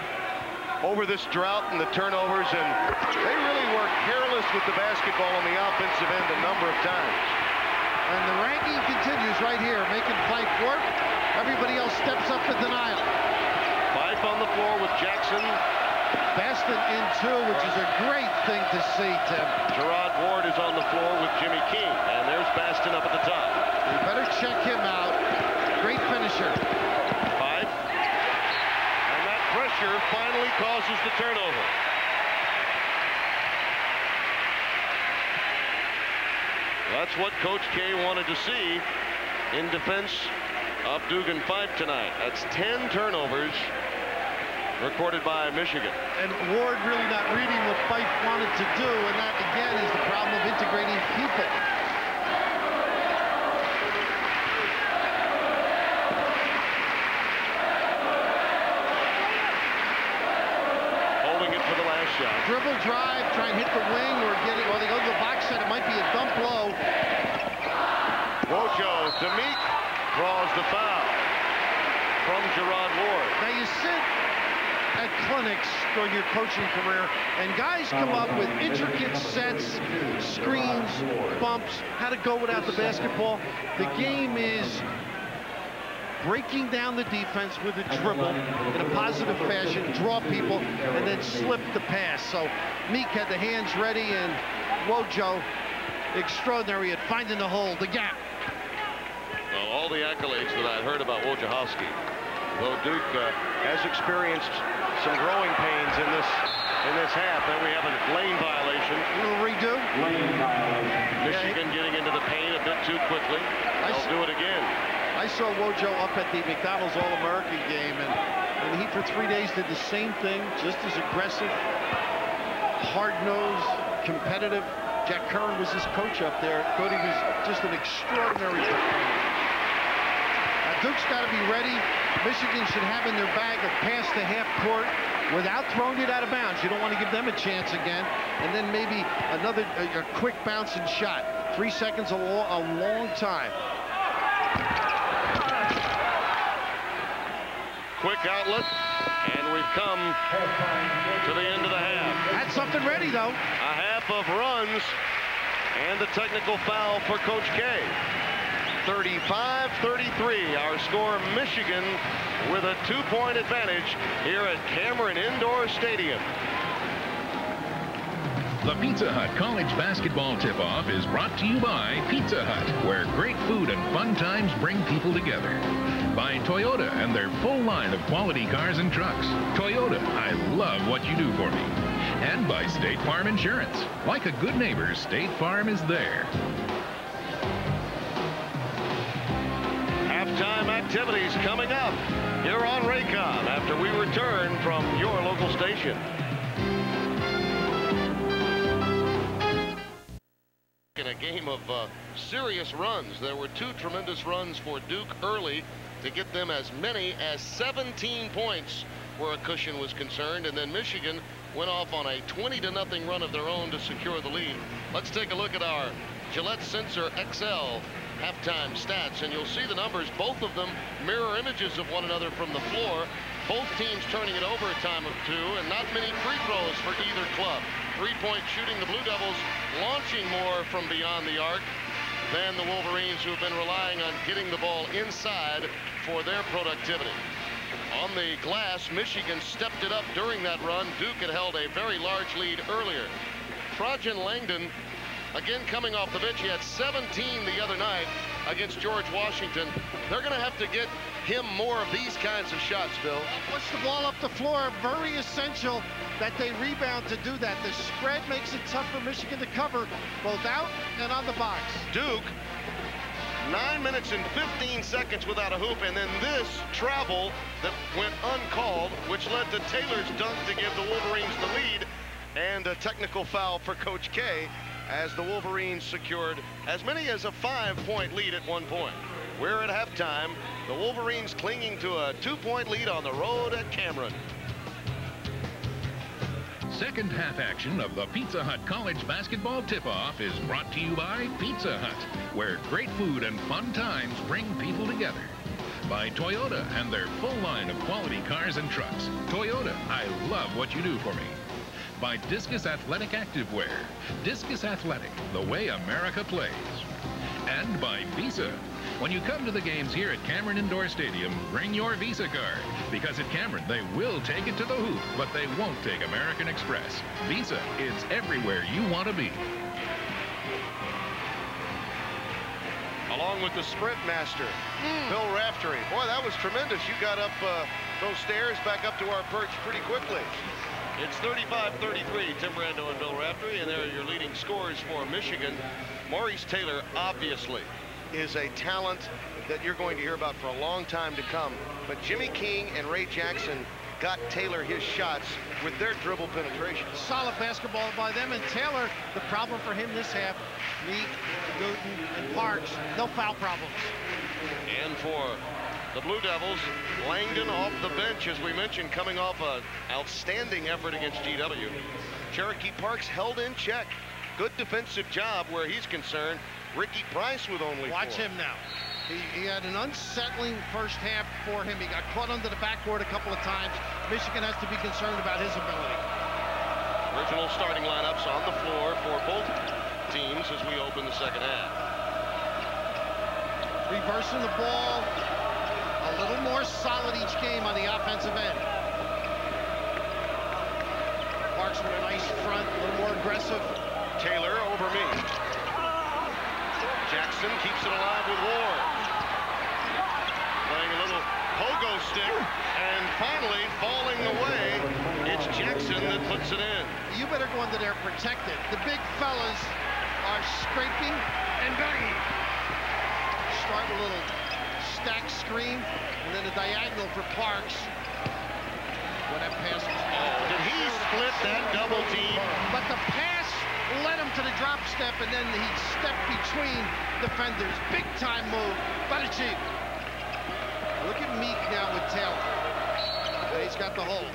over this drought and the turnovers, and they really were careless with the basketball on the offensive end a number of times. And the ranking continues right here, making Fife work. Everybody else steps up for denial. Fife on the floor with Jackson. Baston in two, which is a great thing to see, Tim. Jerrod Ward is on the floor with Jimmy King, and there's Baston up at the top. You better check him out. Great finisher. Fife. And that pressure finally causes the turnover. That's what Coach K wanted to see in defense of Dugan Fife tonight. That's ten turnovers recorded by Michigan. And Ward really not reading what Fife wanted to do, and that again is the problem of integrating people. Holding it for the last shot. Dribble drive, try and hit the wing, or get it, or they go to the box set. It might be a dump low. Wojo, Demeek draws the foul from Jerrod Ward. Now you sit at clinics during your coaching career, and guys come up with intricate sets, screens, bumps, how to go without the basketball. The game is breaking down the defense with a dribble in a positive fashion, draw people, and then slip the pass. So Meek had the hands ready, and Wojo, extraordinary at finding the hole, the gap. Well, all the accolades that I've heard about Wojciechowski, though Duke uh, has experienced some growing pains in this in this half. Then we have a lane violation. Little redo. Lane violation. Michigan yeah, getting into the paint a bit too quickly. They'll do it again. I saw Wojo up at the McDonald's All-American game, and, and he for three days did the same thing, just as aggressive, hard-nosed, competitive. Jack Curran was his coach up there. Cody was just an extraordinary defender. Duke's got to be ready. Michigan should have in their bag a pass to half court without throwing it out of bounds. You don't want to give them a chance again. And then maybe another a, a quick bouncing shot. Three seconds, a, lo a long time. Quick outlet, and we've come to the end of the half. Had something ready, though. A half of runs, and the technical foul for Coach K. thirty-five thirty-three, our score, Michigan with a two-point advantage here at Cameron Indoor Stadium. The Pizza Hut College Basketball Tip-Off is brought to you by Pizza Hut, where great food and fun times bring people together. By Toyota and their full line of quality cars and trucks. Toyota, I love what you do for me. And by State Farm Insurance. Like a good neighbor, State Farm is there. Halftime activities coming up here on Raycom after we return from your local station. In a game of uh, serious runs, there were two tremendous runs for Duke early to get them as many as seventeen points where a cushion was concerned, and then Michigan went off on a twenty to nothing run of their own to secure the lead. Let's take a look at our Gillette Sensor X L halftime stats, and you'll see the numbers, both of them mirror images of one another from the floor. Both teams turning it over a time of two, and not many free throws for either club. Three-point shooting, the Blue Devils launching more from beyond the arc than the Wolverines, who have been relying on getting the ball inside for their productivity. On the glass, Michigan stepped it up during that run. Duke had held a very large lead earlier. Trajan Langdon, again, coming off the bench, he had seventeen the other night against George Washington. They're going to have to get him more of these kinds of shots, Bill. Push the ball up the floor. Very essential that they rebound to do that. The spread makes it tough for Michigan to cover, both out and on the box. Duke, nine minutes and fifteen seconds without a hoop, and then this travel that went uncalled, which led to Taylor's dunk to give the Wolverines the lead, and a technical foul for Coach K as the Wolverines secured as many as a five-point lead at one point. We're at halftime. The Wolverines clinging to a two-point lead on the road at Cameron. Second half action of the Pizza Hut College Basketball Tip-Off is brought to you by Pizza Hut, where great food and fun times bring people together. By Toyota and their full line of quality cars and trucks. Toyota, I love what you do for me. By Discus Athletic Activewear. Discus Athletic, the way America plays. And by Visa. When you come to the games here at Cameron Indoor Stadium, bring your Visa card, because at Cameron they will take it to the hoop, but they won't take American Express. Visa, it's everywhere you want to be. Along with the sprint master, mm. Bill Raftery. Boy, that was tremendous. You got up uh, those stairs back up to our perch pretty quickly. It's thirty-five thirty-three, Tim Brando and Bill Raftery, and they're your leading scorers for Michigan. Maurice Taylor, obviously, is a talent that you're going to hear about for a long time to come. But Jimmy King and Ray Jackson got Taylor his shots with their dribble penetration. Solid basketball by them, and Taylor, the problem for him this half, Meek, Gooden, and Parks, no foul problems. And for the Blue Devils, Langdon off the bench, as we mentioned, coming off an outstanding effort against G W. Cherokee Parks held in check. Good defensive job where he's concerned. Ricky Price with only Watch four. him now. He, he had an unsettling first half for him. He got caught under the backboard a couple of times. Michigan has to be concerned about his ability. Original starting lineups on the floor for both teams as we open the second half. Reversing the ball. A little more solid each game on the offensive end. Parks with a nice front, a little more aggressive. Taylor over me. Jackson keeps it alive with Ward. Playing a little pogo stick, and finally falling away. It's Jackson that puts it in. You better go under there protected. The big fellas are scraping and banging. Start a little stack screen, and then a diagonal for Parks. When that pass was oh, did he split that double team? But the pass led him to the drop step, and then he stepped between defenders. Big time move by the Chief. Look at Meek now with Taylor. And he's got the hold.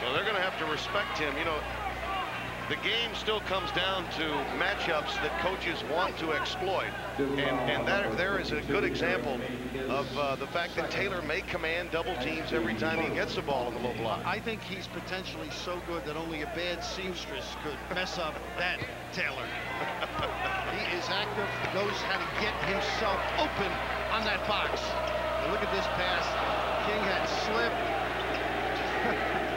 So they're going to have to respect him. You know, the game still comes down to matchups that coaches want to exploit. And, and that there is a good example of uh, the fact that Taylor may command double teams every time he gets the ball in the low block. I think he's potentially so good that only a bad seamstress could mess up that Taylor. He is active, knows how to get himself open on that box. And look at this pass. King had slipped.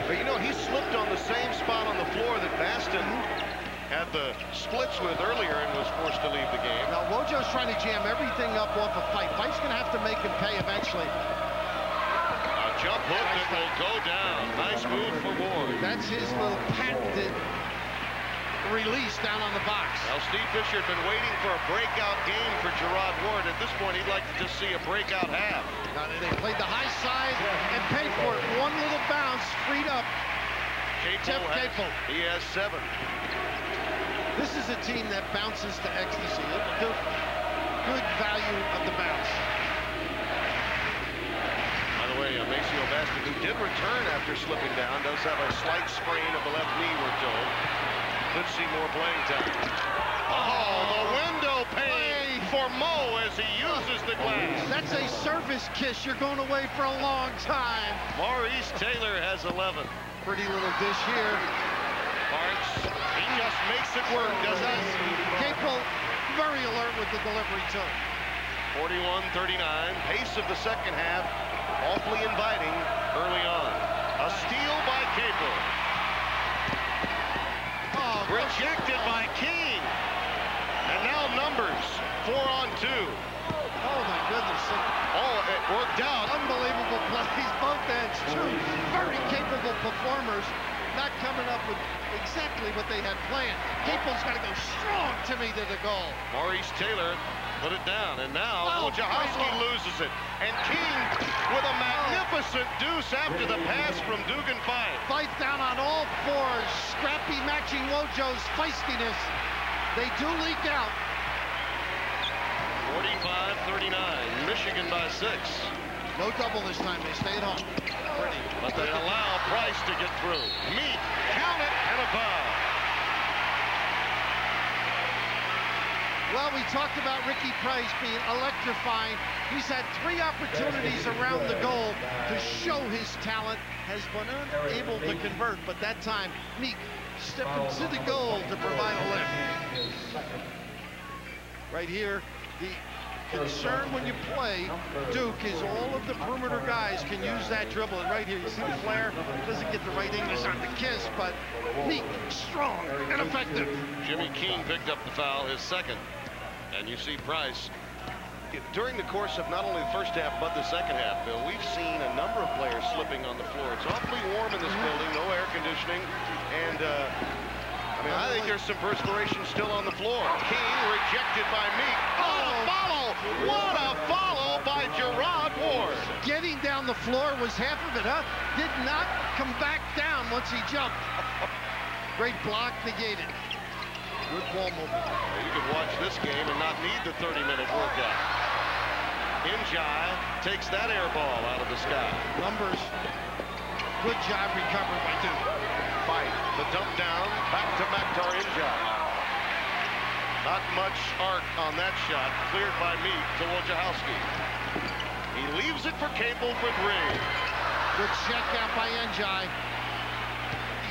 But you know, he slipped on the same spot on the floor that Baston had the splits with earlier and was forced to leave the game. Now, Wojo's trying to jam everything up off a fight. Fight's going to have to make him pay eventually. A jump hook nice that will go down. Nice move for Ward. That's his little patented release down on the box. Now, Steve Fisher had been waiting for a breakout game for Jerrod Ward. At this point, he'd like to just see a breakout half. Now, they played the high side and paid for it. One little bounce freed up. Jeff Capel. He has seven. This is a team that bounces to ecstasy. Good value of the bounce. By the way, Maceo Baston, who did return after slipping down, does have a slight sprain of the left knee, we're told. Could see more playing time. Oh, the window pane for Mo as he uses the glass. That's a service kiss. You're going away for a long time. Maurice Taylor has eleven. Pretty little dish here. Parks, he just makes it work, doesn't he? Capel, very alert with the delivery, too. forty-one thirty-nine, pace of the second half, awfully inviting early on. A steal by Capel. Oh, rejected by King. And now numbers, four on two. Oh, my goodness. Oh, worked out. Unbelievable plays. Both ends, two very capable performers, not coming up with exactly what they had planned. Capel's got to go strong, Timmy, to the goal. Maurice Taylor put it down, and now oh, Wojciechowski loses it. And King with a magnificent deuce after the pass from Dugan Fife. Fife down on all fours, scrappy matching Wojo's feistiness. They do leak out. forty-five thirty-nine, Michigan by six. No double this time, they stay at home. Pretty. But they allow Price to get through. Meek, count it, and a foul. Well, we talked about Ricky Price being electrifying. He's had three opportunities around the goal to show his talent. Has been unable to convert, but that time, Meek steps into the goal to provide a lift. Right here, the concern when you play Duke is all of the perimeter guys can use that dribble. And right here, you see the flare. Doesn't get the right English on the kiss, but Meek, strong and effective. Jimmy King picked up the foul, his second. And you see Price. During the course of not only the first half, but the second half, Bill, we've seen a number of players slipping on the floor. It's awfully warm in this building, no air conditioning. And, uh, I mean, I think there's some perspiration still on the floor. King rejected by Meek. What a follow! What a follow by Jerrod Ward! Getting down the floor was half of it, huh? Did not come back down once he jumped. Great block negated. Good ball movement. You could watch this game and not need the thirty minute workout. Ndiaye takes that air ball out of the sky. Numbers. Good job recovered by Duke. Fight. The dump down. Back to Maktar Ndiaye. Not much arc on that shot. Cleared by Meek to Wojciechowski. He leaves it for Capel for three. Good check out by Ndiaye.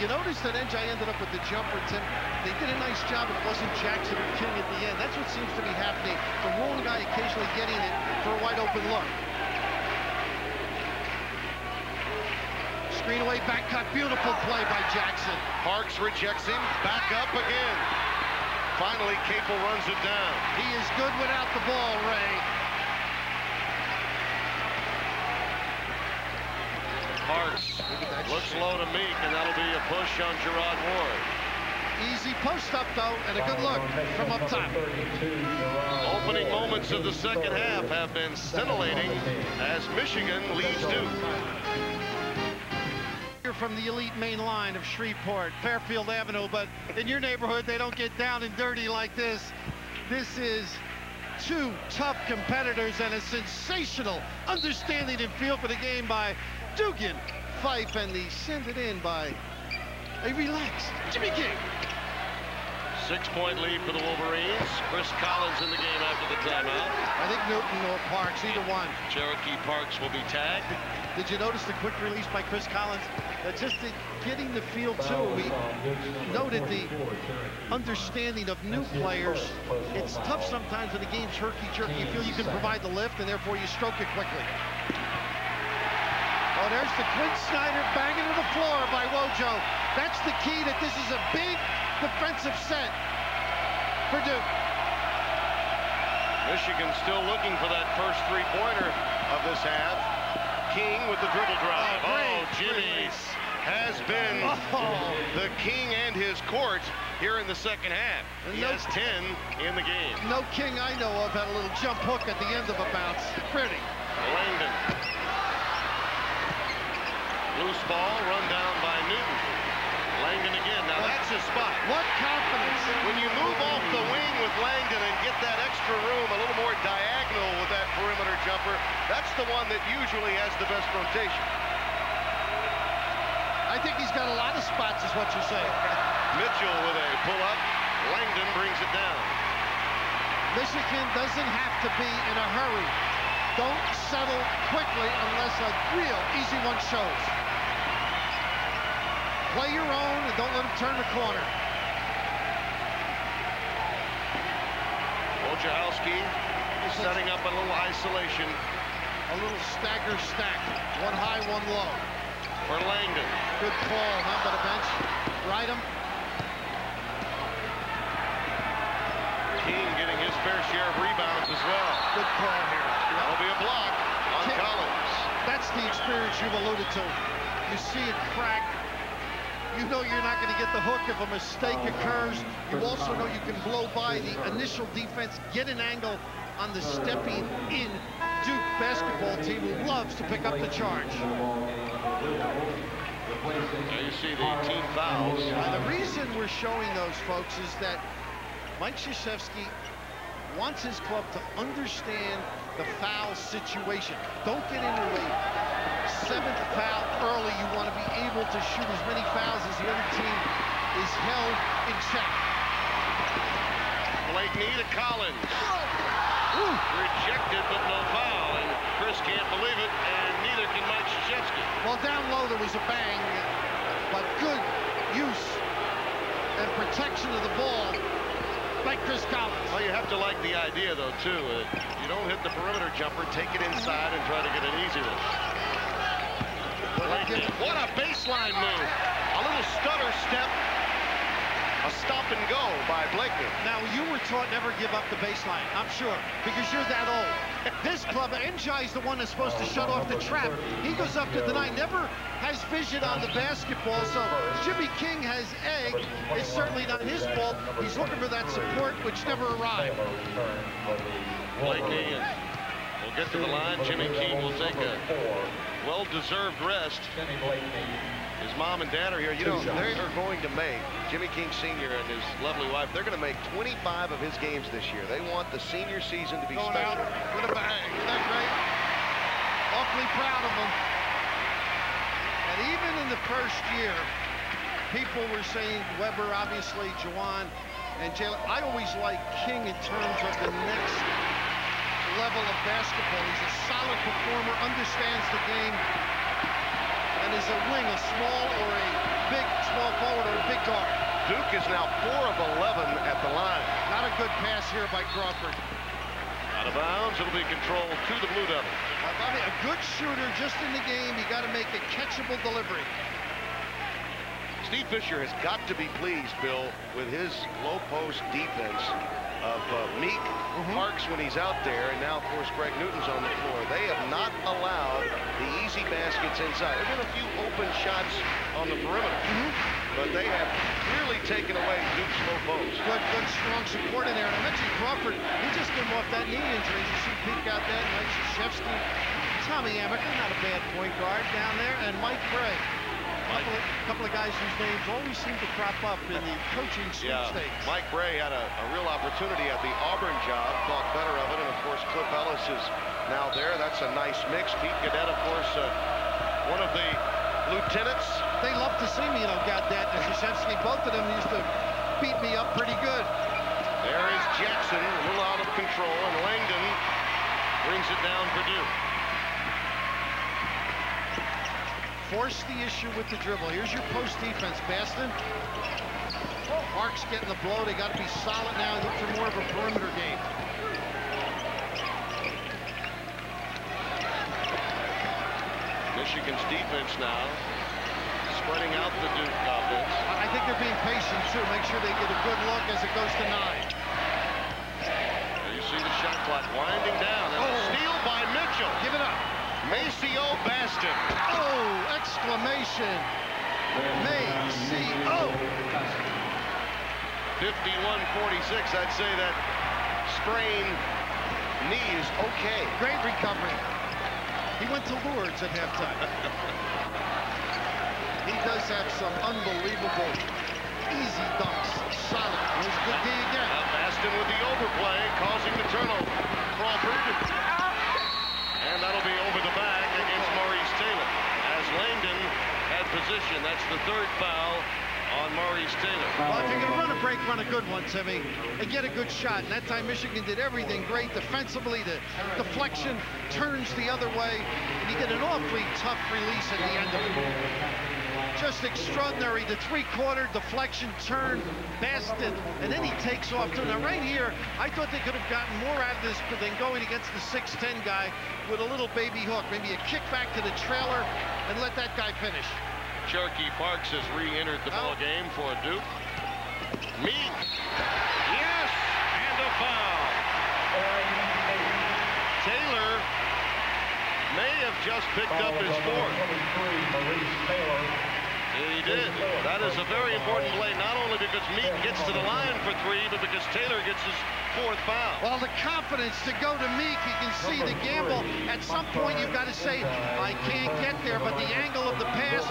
You notice that Ndiaye ended up with the jumper, Tim. They did a nice job. It wasn't Jackson or King at the end. That's what seems to be happening. The wrong guy occasionally getting it for a wide open look. Screen away, back cut. Beautiful play by Jackson. Parks rejects him. Back up again. Finally, Capel runs it down. He is good without the ball, Ray. Parks looks low to Meek, and that'll be a push on Jerrod Ward. Easy post-up, though, and a good look from up top. Opening moments of the second half have been scintillating as Michigan leads Duke. From the elite main line of Shreveport, Fairfield Avenue, but in your neighborhood, they don't get down and dirty like this. This is two tough competitors and a sensational understanding and feel for the game by Dugan Fife, and they send it in by a relaxed Jimmy King. Six-point lead for the Wolverines. Chris Collins in the game after the timeout. I think Newton or Parks, either one. Cherokee Parks will be tagged. Did you notice the quick release by Chris Collins? That's just the, getting the feel, too. We noted the understanding of new players. It's tough sometimes when the game's herky-jerky. You feel you can provide the lift, and therefore you stroke it quickly. Oh, there's the Quinn Snyder banging to the floor by Wojo. That's the key, that this is a big defensive set for Duke. Michigan still looking for that first three-pointer of this half. King with the dribble drive. Oh, oh Jimmy has been oh. the King and his court here in the second half. He no, has ten in the game. No King I know of had a little jump hook at the end of a bounce. Pretty. Langdon. Loose ball, run down by Newton. Langdon again. Now what, that's his spot. What confidence. When you move off the wing with Langdon and get that extra room, a little more diagonal with that perimeter jumper, that's the one that usually has the best rotation. I think he's got a lot of spots is what you're saying. Mitchell with a pull-up. Langdon brings it down. Michigan doesn't have to be in a hurry. Don't settle quickly unless a real easy one shows. Play your own and don't let him turn the corner. Wojciechowski is setting up a little isolation. A little stagger stack. One high, one low. For Langdon. Good call, huh, by the bench. Right him. King getting his fair share of rebounds as well. Good call here. That'll be a block on Collins. the experience you've alluded to. You see it crack. You know you're not going to get the hook if a mistake occurs. You also know you can blow by the initial defense, get an angle on the stepping in Duke basketball team who loves to pick up the charge. Now you see the two fouls. And the reason we're showing those, folks, is that Mike Krzyzewski wants his club to understand the foul situation. Don't get in the way. Seventh foul early, you want to be able to shoot as many fouls as the other team is held in check. Blakeney to Collins. Ooh. Rejected, but no foul. And Chris can't believe it, and neither can Mike Krzyzewski. Well, down low there was a bang, but good use and protection of the ball by Chris Collins. Well, you have to like the idea, though, too. Uh, you don't hit the perimeter jumper, take it inside and try to get an easy one. What a baseline move. A little stutter step. A stop and go by Blakeney. Now, you were taught never give up the baseline, I'm sure, because you're that old. This club, Ndiaye's the one that's supposed to shut off the trap. He goes up to the nine, never has vision on the basketball, so Jimmy King has egg. It's certainly not his fault. He's looking for that support, which never arrived. Blakeney will get to the line. Jimmy King will take a well-deserved rest. His mom and dad are here. You know, they are going to make, Jimmy King Senior and his lovely wife, they're going to make twenty-five of his games this year. They want the senior season to be going special. Out with a bang. Isn't that great? Awfully proud of them. And even in the first year, people were saying Weber, obviously, Juwan, and Jalen. I always like King in terms of the next level of basketball. He's a solid performer, understands the game, and is a wing, a small or a big small forward or a big guard. Duke is now four of eleven at the line. Not a good pass here by Crawford. Out of bounds. It'll be controlled to the Blue Devil. A good shooter just in the game. You got to make a catchable delivery. Steve Fisher has got to be pleased, Bill, with his low post defense of uh, Meek, mm-hmm. Parks when he's out there, and now, of course, Greg Newton's on the floor. They have not allowed the easy baskets inside. There have been a few open shots on the perimeter, mm-hmm. but they have clearly taken away Duke's low post. Good, good, strong support in there. And I mentioned Crawford, he just came off that knee injury. You see Pete got that, Mike Krzyzewski, Tommy Amaker, not a bad point guard down there, and Mike Gray. A couple, couple of guys whose names always seem to crop up in the coaching sweepstakes. Yeah, Mike Bray had a, a real opportunity at the Auburn job, thought better of it, and of course Cliff Ellis is now there. That's a nice mix. Pete Gaudette, of course, uh, one of the lieutenants. They love to see me, you know, Gaudette and Krzyzewski. Both of them used to beat me up pretty good. There is Jackson, a little out of control, and Langdon brings it down for Duke. Force the issue with the dribble. Here's your post defense, Baston. Parks getting the blow. They got to be solid now. Look for more of a perimeter game. Michigan's defense now spreading out the Duke offense. I think they're being patient too. Make sure they get a good look as it goes to nine. There you see the shot clock winding down. And oh. A steal by Mitchell. Give it up. Maceo Baston. Oh, exclamation. Maceo. fifty-one forty-six, I'd say that sprained knee is okay. Great recovery. He went to Lourdes at halftime. He does have some unbelievable easy dunks. Solid. Here's the D again. Uh, Baston with the overplay, causing the turnover. Crawford. And that'll be over the back against Maurice Taylor. As Langdon had position, that's the third foul on Maurice Taylor. Well, if you're going to run a break, run a good one, Timmy, and get a good shot. And that time Michigan did everything great defensively. The deflection turns the other way, and he did an awfully tough release at the end of it. Just extraordinary, the three-quarter deflection turn, Baston, and then he takes off too. Now right here, I thought they could have gotten more out of this than going against the six ten guy with a little baby hook. Maybe a kick back to the trailer and let that guy finish. Cherokee Parks has re-entered the ball game for Duke. Meek, yes, and a foul. Taylor may have have just picked up his fourth. He did. That is a very important play, not only because Meek gets to the line for three, but because Taylor gets his fourth foul. Well, the confidence to go to Meek, you can see the gamble. At some point, you've got to say, I can't get there, but the angle of the pass,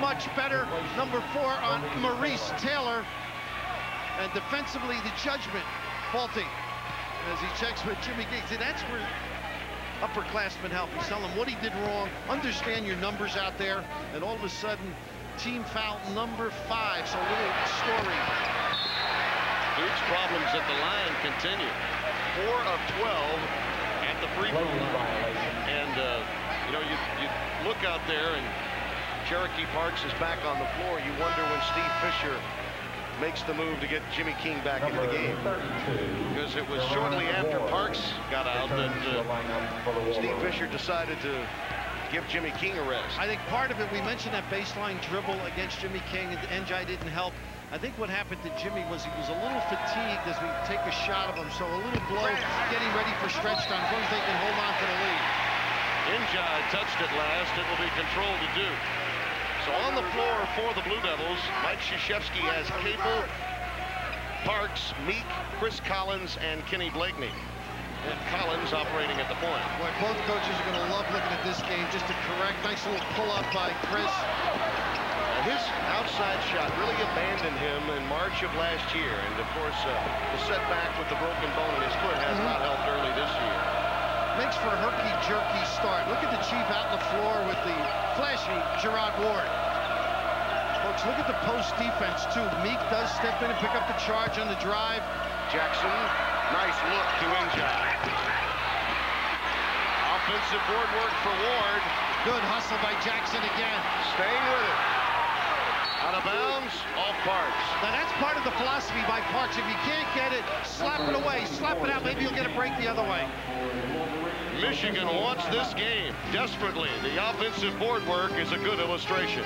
much better. Number four on Maurice Taylor. And defensively, the judgment faulty as he checks with Jimmy King. See, that's where upperclassmen help. You tell him what he did wrong, understand your numbers out there, and all of a sudden, team foul number five. So a little story. Duke's problems at the line continue. Four of twelve at the free throw line. And, uh, you know, you, you look out there, and Cherokee Parks is back on the floor. You wonder when Steve Fisher makes the move to get Jimmy King back Number into the game. Because it was shortly after Parks got out that uh, Steve Fisher decided to give Jimmy King a rest. I think part of it, we mentioned that baseline dribble against Jimmy King, and Ndiaye didn't help. I think what happened to Jimmy was he was a little fatigued as we take a shot of him, so a little blow, getting ready for stretch time. As long as they can hold on to the lead. Ndiaye touched it last. It will be controlled to Duke. So on the floor for the Blue Devils, Mike Krzyzewski has Capel, Parks, Meek, Chris Collins, and Kenny Blakeney. And Collins operating at the point. Boy, both coaches are going to love looking at this game just to correct. Nice little pull-up by Chris. And his outside shot really abandoned him in March of last year. And, of course, uh, the setback with the broken bone in his foot has mm-hmm. not helped early this year. Makes for a herky-jerky start. Look at the Chief out on the floor with the flashy Jerrod Ward. Folks, look at the post defense, too. Meek does step in and pick up the charge on the drive. Jackson, nice look to Ndiaye. Offensive board work for Ward. Good hustle by Jackson again. Staying with it. Out of bounds, off Parks. Now, that's part of the philosophy by Parks. If you can't get it, slap it away. Slap it out. Maybe you'll get a break the other way. Michigan wants this game desperately. The offensive board work is a good illustration.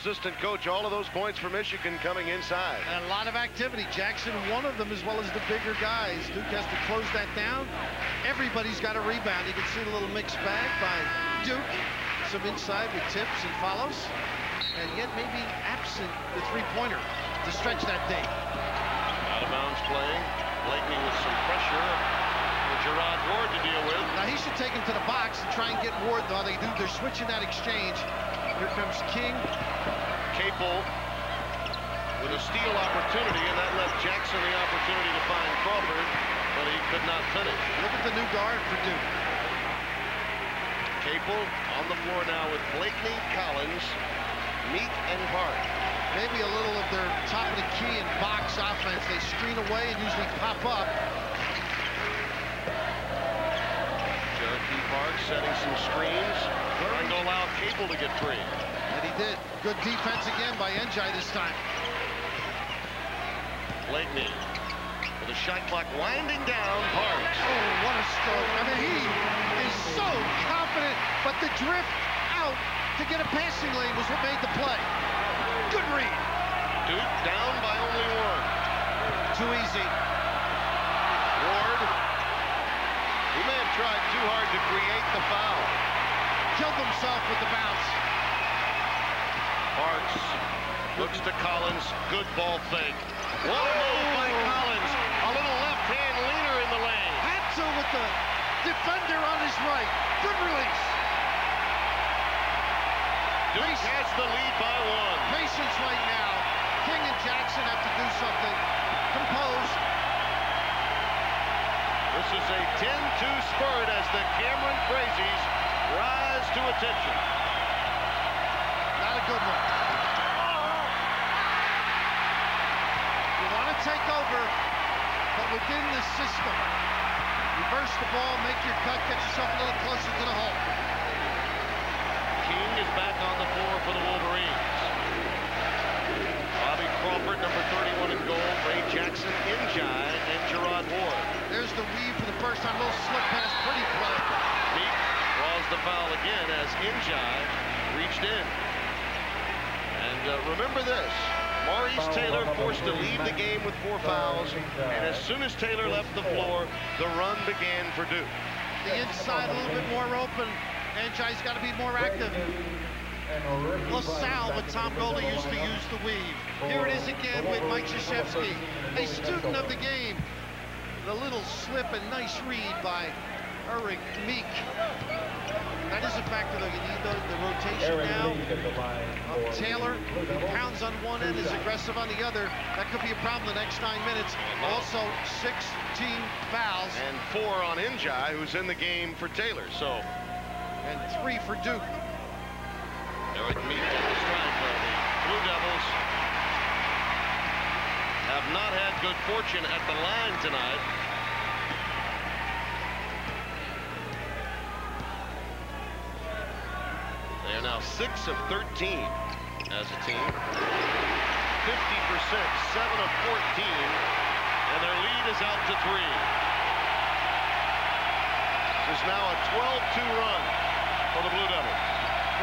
Assistant coach, all of those points for Michigan coming inside. And a lot of activity. Jackson, one of them, as well as the bigger guys. Duke has to close that down. Everybody's got a rebound. You can see the little mixed bag by Duke. Some inside with tips and follows. And yet maybe absent the three-pointer to stretch that day. Out of bounds playing. Blakeney with some pressure. Jerrod Ward to deal with. Now he should take him to the box and try and get Ward, though. They do. They're switching that exchange. Here comes King. Capel with a steal opportunity, and that left Jackson the opportunity to find Crawford, but he could not finish. Look at the new guard for Duke. Capel on the floor now with Blakeney, Collins, Meek, and Hart. Maybe a little of their top of the key and box offense. They screen away and usually pop up. Parks setting some screens, trying to allow Capel to get free. And he did. Good defense again by Ndiaye this time. Blakeney with a shot clock winding down. Parks. Oh, what a stroke. I mean, he is so confident, but the drift out to get a passing lane was what made the play. Good read. Duke down by only one. Too easy. He may have tried too hard to create the foul. Killed himself with the bounce. Parks looks to Collins. Good ball fake. What a move by Collins. A little left-hand leaner in the lane. Had to with the defender on his right. Good release. Duke has the lead by one. Patience right now. King and Jackson have to do something. Composed. This is a ten two spurt as the Cameron Crazies rise to attention. Not a good one. Oh. You want to take over, but within the system. Reverse the ball, make your cut, get yourself a little closer to the hole. King is back on the floor for the Wolverines. Bobby Crawford, number thirty-one in goal. Ray Jackson, Ndiaye, and Jerrod Ward. There's the weave for the first time. A little slip pass, pretty play. Meek draws the foul again as Ndiaye reached in. And uh, remember this. Maurice Taylor forced to leave the game with four fouls. And as soon as Taylor left the floor, the run began for Duke. the inside a little bit more open. Ndiaye's got to be more active. LaSalle, with Tom Goley, used to use the weave. Here it is again with Mike Krzyzewski, a student of the game. The little slip and nice read by Eric Meek. That is a factor, though. You need the, the rotation now of Taylor. He pounds on one end, is aggressive on the other. That could be a problem the next nine minutes. Also, sixteen fouls. And four on Ndiaye, who's in the game for Taylor. So, and three for Duke. Eric Meek in the stride for the Blue Devils. Have not had good fortune at the line tonight. They are now six of thirteen as a team. fifty percent, seven of fourteen, and their lead is out to three. This is now a twelve two run for the Blue Devils.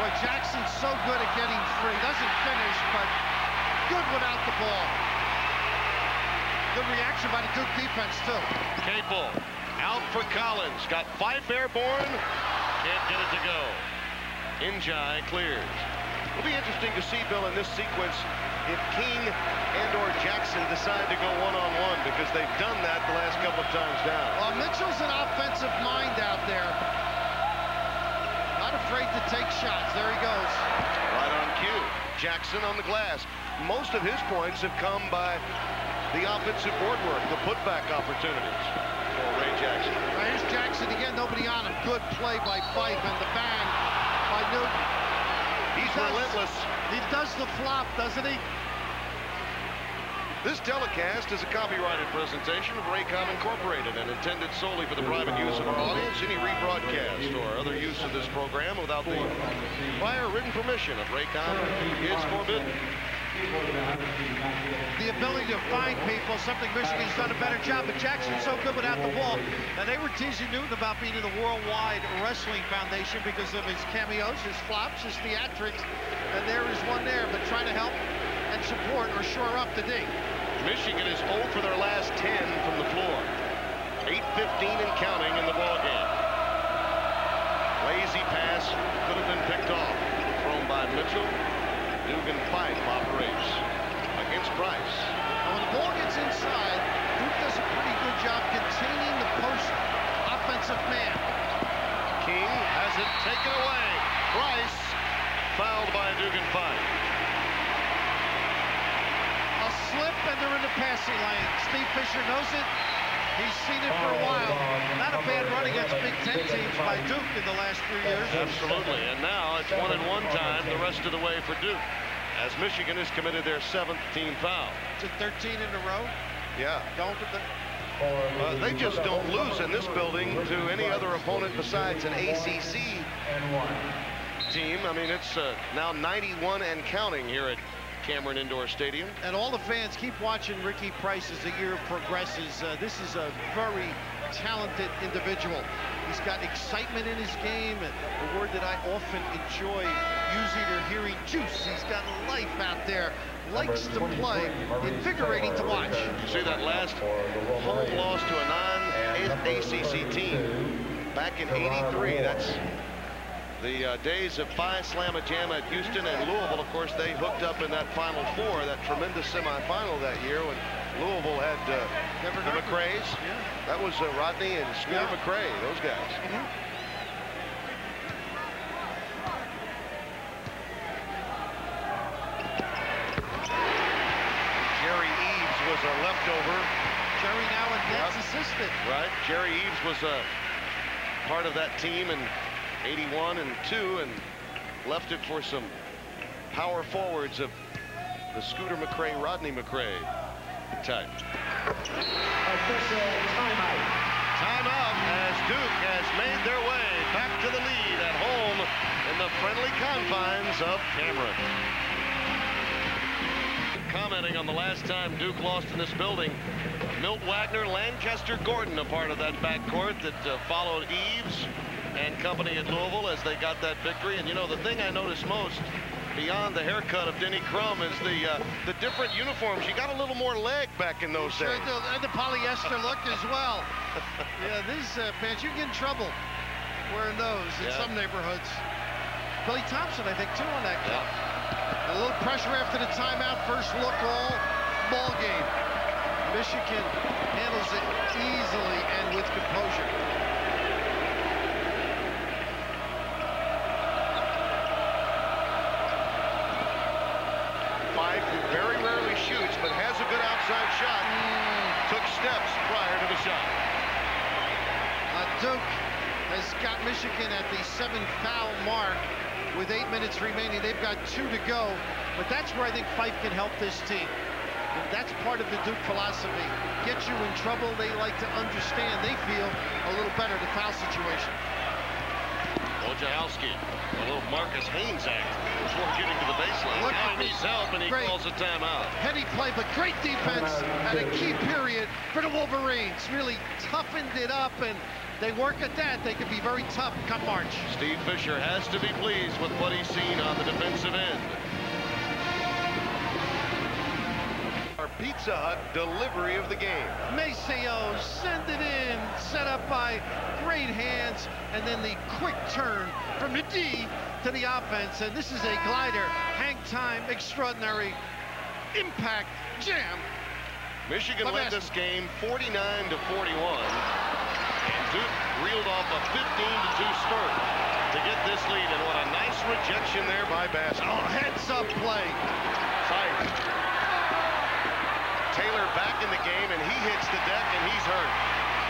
Boy, Jackson's so good at getting free. Doesn't finish, but good without the ball. Good reaction by the Duke defense, too. Capel out for Collins. Got Fife airborne. Can't get it to go. Ndiaye clears. It'll be interesting to see, Bill, in this sequence, if King and or Jackson decide to go one-on-one, because they've done that the last couple of times now. Well, Mitchell's an offensive mind out there. Not afraid to take shots. There he goes. Right on cue. Jackson on the glass. Most of his points have come by the offensive board work, the putback opportunities for Ray Jackson. Now here's Jackson again. Nobody on him. Good play by Fife and the bang. By Newton. He's he does, relentless. He does the flop, doesn't he? This telecast is a copyrighted presentation of Raycom Incorporated and intended solely for the private use of our audience. Any rebroadcast or other use of this program without the prior written permission of Raycom is forbidden. The ability to find people, something Michigan's done a better job, but Jackson's so good without the ball. And they were teasing Newton about being in the Worldwide Wrestling Foundation because of his cameos, his flops, his theatrics, and there is one there, but trying to help and support or shore up the D. Michigan is zero for their last ten from the floor. eight fifteen and counting in the ballgame. Lazy pass could have been picked off. Thrown by Mitchell. Dugan Fife operates against Price. Now when the ball gets inside, Duke does a pretty good job containing the post offensive man. King has it taken away. Price fouled by Dugan Fife. A slip and they're in the passing lane. Steve Fisher knows it. He's seen it for a while. Not a bad run against Big Ten teams by Duke in the last three years. Absolutely. And now it's one and one time the rest of the way for Duke, as Michigan has committed their seventh team foul. It's a thirteen in a row. Yeah. Don't. Uh, they just don't lose in this building to any other opponent besides an A C C team. I mean, it's uh, now ninety-one and counting here at Cameron Indoor Stadium. And all the fans keep watching Ricky Price as the year progresses. Uh, this is a very talented individual. He's got excitement in his game, and a word that I often enjoy using or hearing, juice. He's got life out there, likes to play, invigorating to watch. You see that last home loss to a non-A C C team back in eighty-three. That's the uh, days of Phi Slamma Jamma at Houston and Louisville. Of course, they hooked up in that Final Four, that tremendous semifinal that year when Louisville had uh, Never the McCrays. Yeah. That was uh, Rodney and Scooter yeah. McCray, those guys. Mm-hmm. Jerry Eves was a leftover. Jerry now in yep. Ned's assistant. Right. Jerry Eves was uh, part of that team and eighty-one and two, and left it for some power forwards of the Scooter McCray, Rodney McCray type. Official timeout. Timeout as Duke has made their way back to the lead at home in the friendly confines of Cameron. Commenting on the last time Duke lost in this building, Milt Wagner, Lancaster Gordon, a part of that backcourt that uh, followed Eves and company at Louisville as they got that victory. And you know, the thing I noticed most beyond the haircut of Denny Crum is the uh, the different uniforms. You got a little more leg back in those sure days. The, and the polyester look as well. Yeah, these uh, pants, you get in trouble wearing those in yeah. some neighborhoods. Billy Thompson, I think, too, on that yeah. count. A little pressure after the timeout. First look all ball game. Michigan handles it easily and with composure. Fife, who very rarely shoots but has a good outside shot, took steps prior to the shot. Uh, Duke has got Michigan at the seven foul mark with eight minutes remaining. They've got two to go, but that's where I think Fife can help this team. That's part of the Duke philosophy. Get you in trouble, they like to understand. They feel a little better the foul situation. Wojciechowski, a little Marcus Haynes act before getting to the baseline. Look, now he needs help, and he great. calls a timeout. Heady play, but great defense at a key period for the Wolverines. Really toughened it up, and they work at that. They can be very tough come March. Steve Fisher has to be pleased with what he's seen on the defensive end. Pizza Hut delivery of the game. Maceo send it in, set up by great hands, and then the quick turn from the D to the offense. And this is a glider, hang time, extraordinary impact jam. Michigan but led this game forty-nine to forty-one, and Duke reeled off a fifteen to two spurt to get this lead. And what a nice rejection there by Baston. Oh, heads up play. Fight. Taylor back in the game, and he hits the deck, and he's hurt.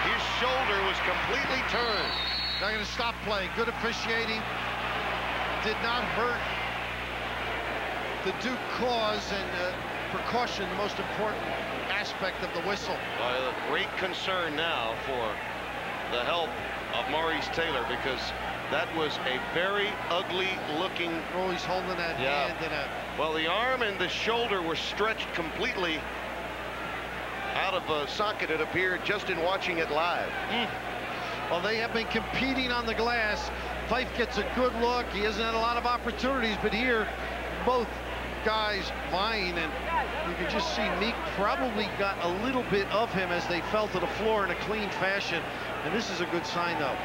His shoulder was completely turned. Not going to stop playing. Good officiating. Did not hurt the Duke cause, and uh, precaution, the most important aspect of the whistle. Well, great concern now for the help of Maurice Taylor, because that was a very ugly looking. Oh, he's holding that yeah. hand. And a... Well, the arm and the shoulder were stretched completely out of a socket, it appeared, just in watching it live. Mm. Well, they have been competing on the glass. Fife gets a good look. He hasn't had a lot of opportunities, but here, both guys vying, and you can just see Meek probably got a little bit of him as they fell to the floor in a clean fashion. And this is a good sign, though.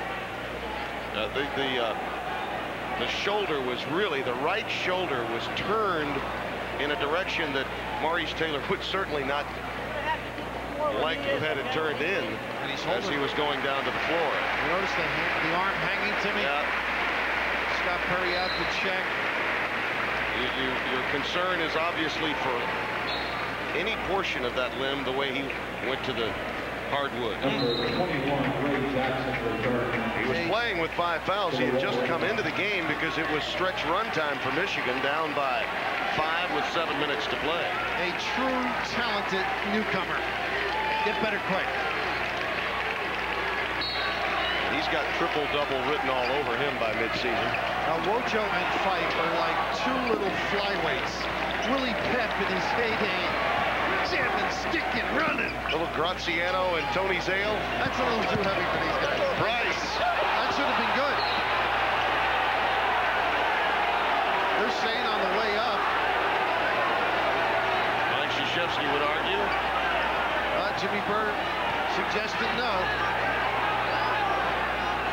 Uh, the the, uh, the shoulder was really, the right shoulder was turned in a direction that Maurice Taylor would certainly not like to have had it turned in, and he's as he was going down to the floor. You notice the, the arm hanging to me? Yeah. Scott Perry out to check. You, you, your concern is obviously for any portion of that limb, the way he went to the hardwood. Number twenty-one, Ray Jackson, he was playing with five fouls. He had just come into the game because it was stretch run time for Michigan, down by five with seven minutes to play. A true talented newcomer. Get better quick. He's got triple-double written all over him by midseason. Now, Wojo and Fife are like two little flyweights. Willie Pep in his heyday. Jamming, sticking, running. A little Graziano and Tony Zale. That's a little too heavy for these guys. Price. That should have been good. They're saying on the way up. Mike Krzyzewski would argue. Jimmy Bird suggested no.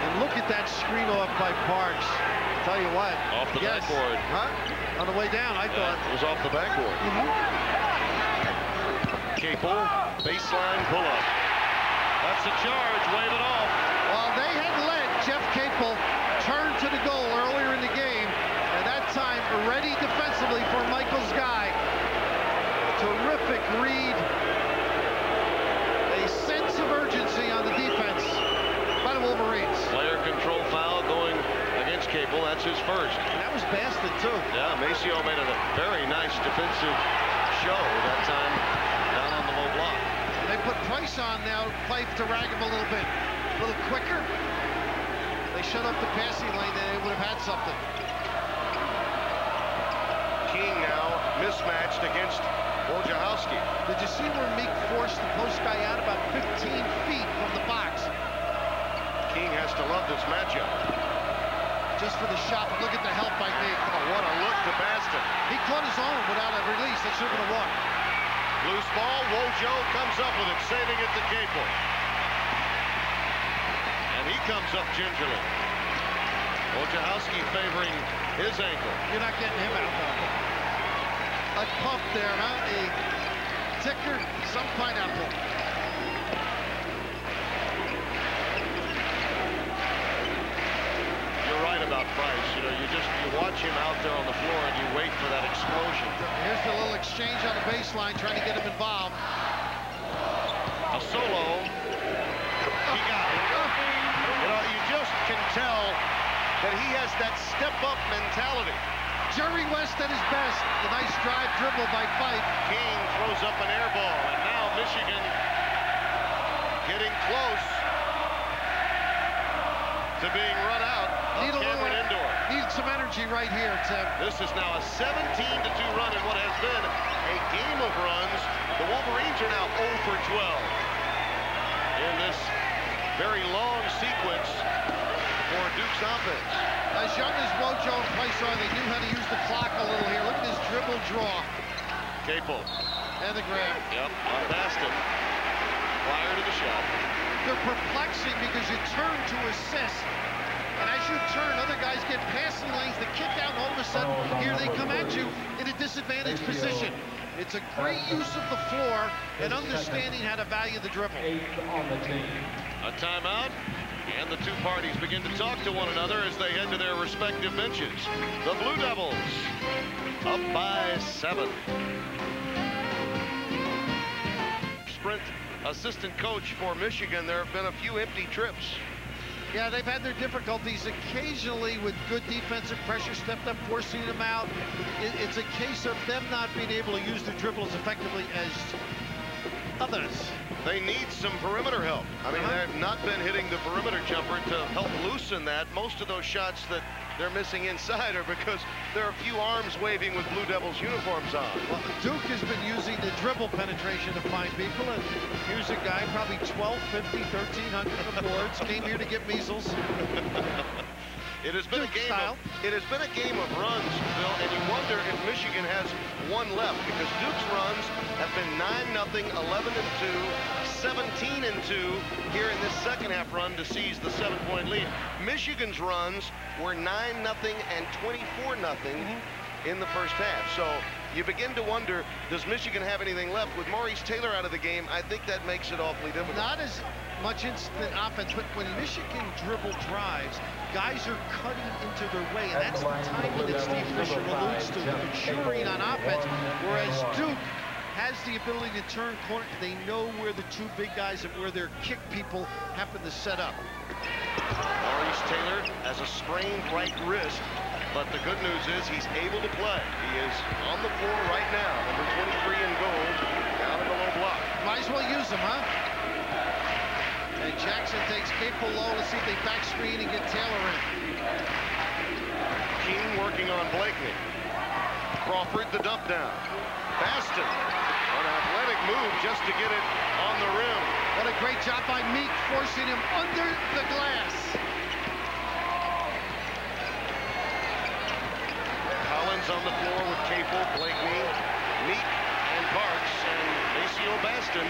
And look at that screen off by Parks. I'll tell you what. Off the yes. backboard. Huh? On the way down, I yeah, thought. It was off the backboard. Mm-hmm. Capel, baseline pull-up. That's a charge, wave it off. Well, they had let Jeff Capel turn to the goal earlier in the game. And that time, ready defensively for Michael's guy. Terrific read. Urgency on the defense by the Wolverines. Player control foul going against Capel. That's his first. And that was Baston, too. Yeah, Maceo made a very nice defensive show that time down on the low block. They put Price on now, Fife to rag him a little bit. A little quicker. They shut up the passing lane, and they would have had something. King now mismatched against Wojciechowski. Did you see where Meek forced the post guy out about fifteen feet from the box? King has to love this matchup. just for the shot. But look at the help by Nate. Oh, what a look to Baston. He caught his own without a release. That should have been a one. Loose ball. Wojo comes up with it, saving it to Capel. And he comes up gingerly. Wojciechowski favoring his ankle. You're not getting him out, though. A pump there, not a ticker, some pineapple. You're right about Price. You know, you just you watch him out there on the floor and you wait for that explosion. Here's the little exchange on the baseline, trying to get him involved. A solo. He got it. You know, you just can tell that he has that step-up mentality. Jerry West at his best. The nice drive dribble by Fife. King throws up an air ball, and now Michigan getting close to being run out of Cameron Indoor. Need some energy right here, Tim. This is now a seventeen to two run in what has been a game of runs. The Wolverines are now zero for twelve in this very long sequence for Duke's offense. As young as Wojo and Price are, they knew how to use the clock a little here. Look at this dribble draw. Capel. And the grab. Yep, on Baston. Prior to the shot. They're perplexing because you turn to assist. And as you turn, other guys get passing lanes, the kick out, and all of a sudden, here they come at you in a disadvantaged position. It's a great use of the floor and understanding how to value the dribble. A timeout. And the two parties begin to talk to one another as they head to their respective benches. The Blue Devils up by seven. Sprint assistant coach for Michigan. There have been a few empty trips. Yeah, they've had their difficulties occasionally with good defensive pressure, stepped up, forcing them out. It, it's a case of them not being able to use the dribble as effectively as others. They need some perimeter help. I mean, uh-huh. They've not been hitting the perimeter jumper to help loosen that. Most of those shots that they're missing inside are because there are a few arms waving with Blue Devils uniforms on. Well, Duke has been using the dribble penetration to find people, and here's a guy probably twelve fifty, thirteen hundred boards, came here to get measles. It has been Duke a game style. Of, it has been a game of runs, Bill, and you wonder if Michigan has one left, because Duke's runs have been nine nothing, eleven and two, seventeen and two here in this second half run to seize the seven-point lead. Michigan's runs were nine nothing and twenty-four nothing mm-hmm. in the first half. So you begin to wonder, does Michigan have anything left? With Maurice Taylor out of the game, I think that makes it awfully difficult. Not as much instant offense, but when Michigan dribble drives, guys are cutting into their way, and that's the timing that Steve Fisher alludes to, maturing on offense, whereas Duke has the ability to turn corner. They know where the two big guys and where their kick people happen to set up. Maurice Taylor has a sprained right wrist, but the good news is he's able to play. He is on the floor right now, number twenty-three in goal, down in the low block. Might as well use him, huh? And Jackson takes Capel low to see if they back screen and get Taylor in. King working on Blakeney. Crawford the dump down. Baston, an athletic move just to get it on the rim. What a great job by Meek, forcing him under the glass. Collins on the floor with Capel, Blakeney, Meek, and Parks, and Maceo Baston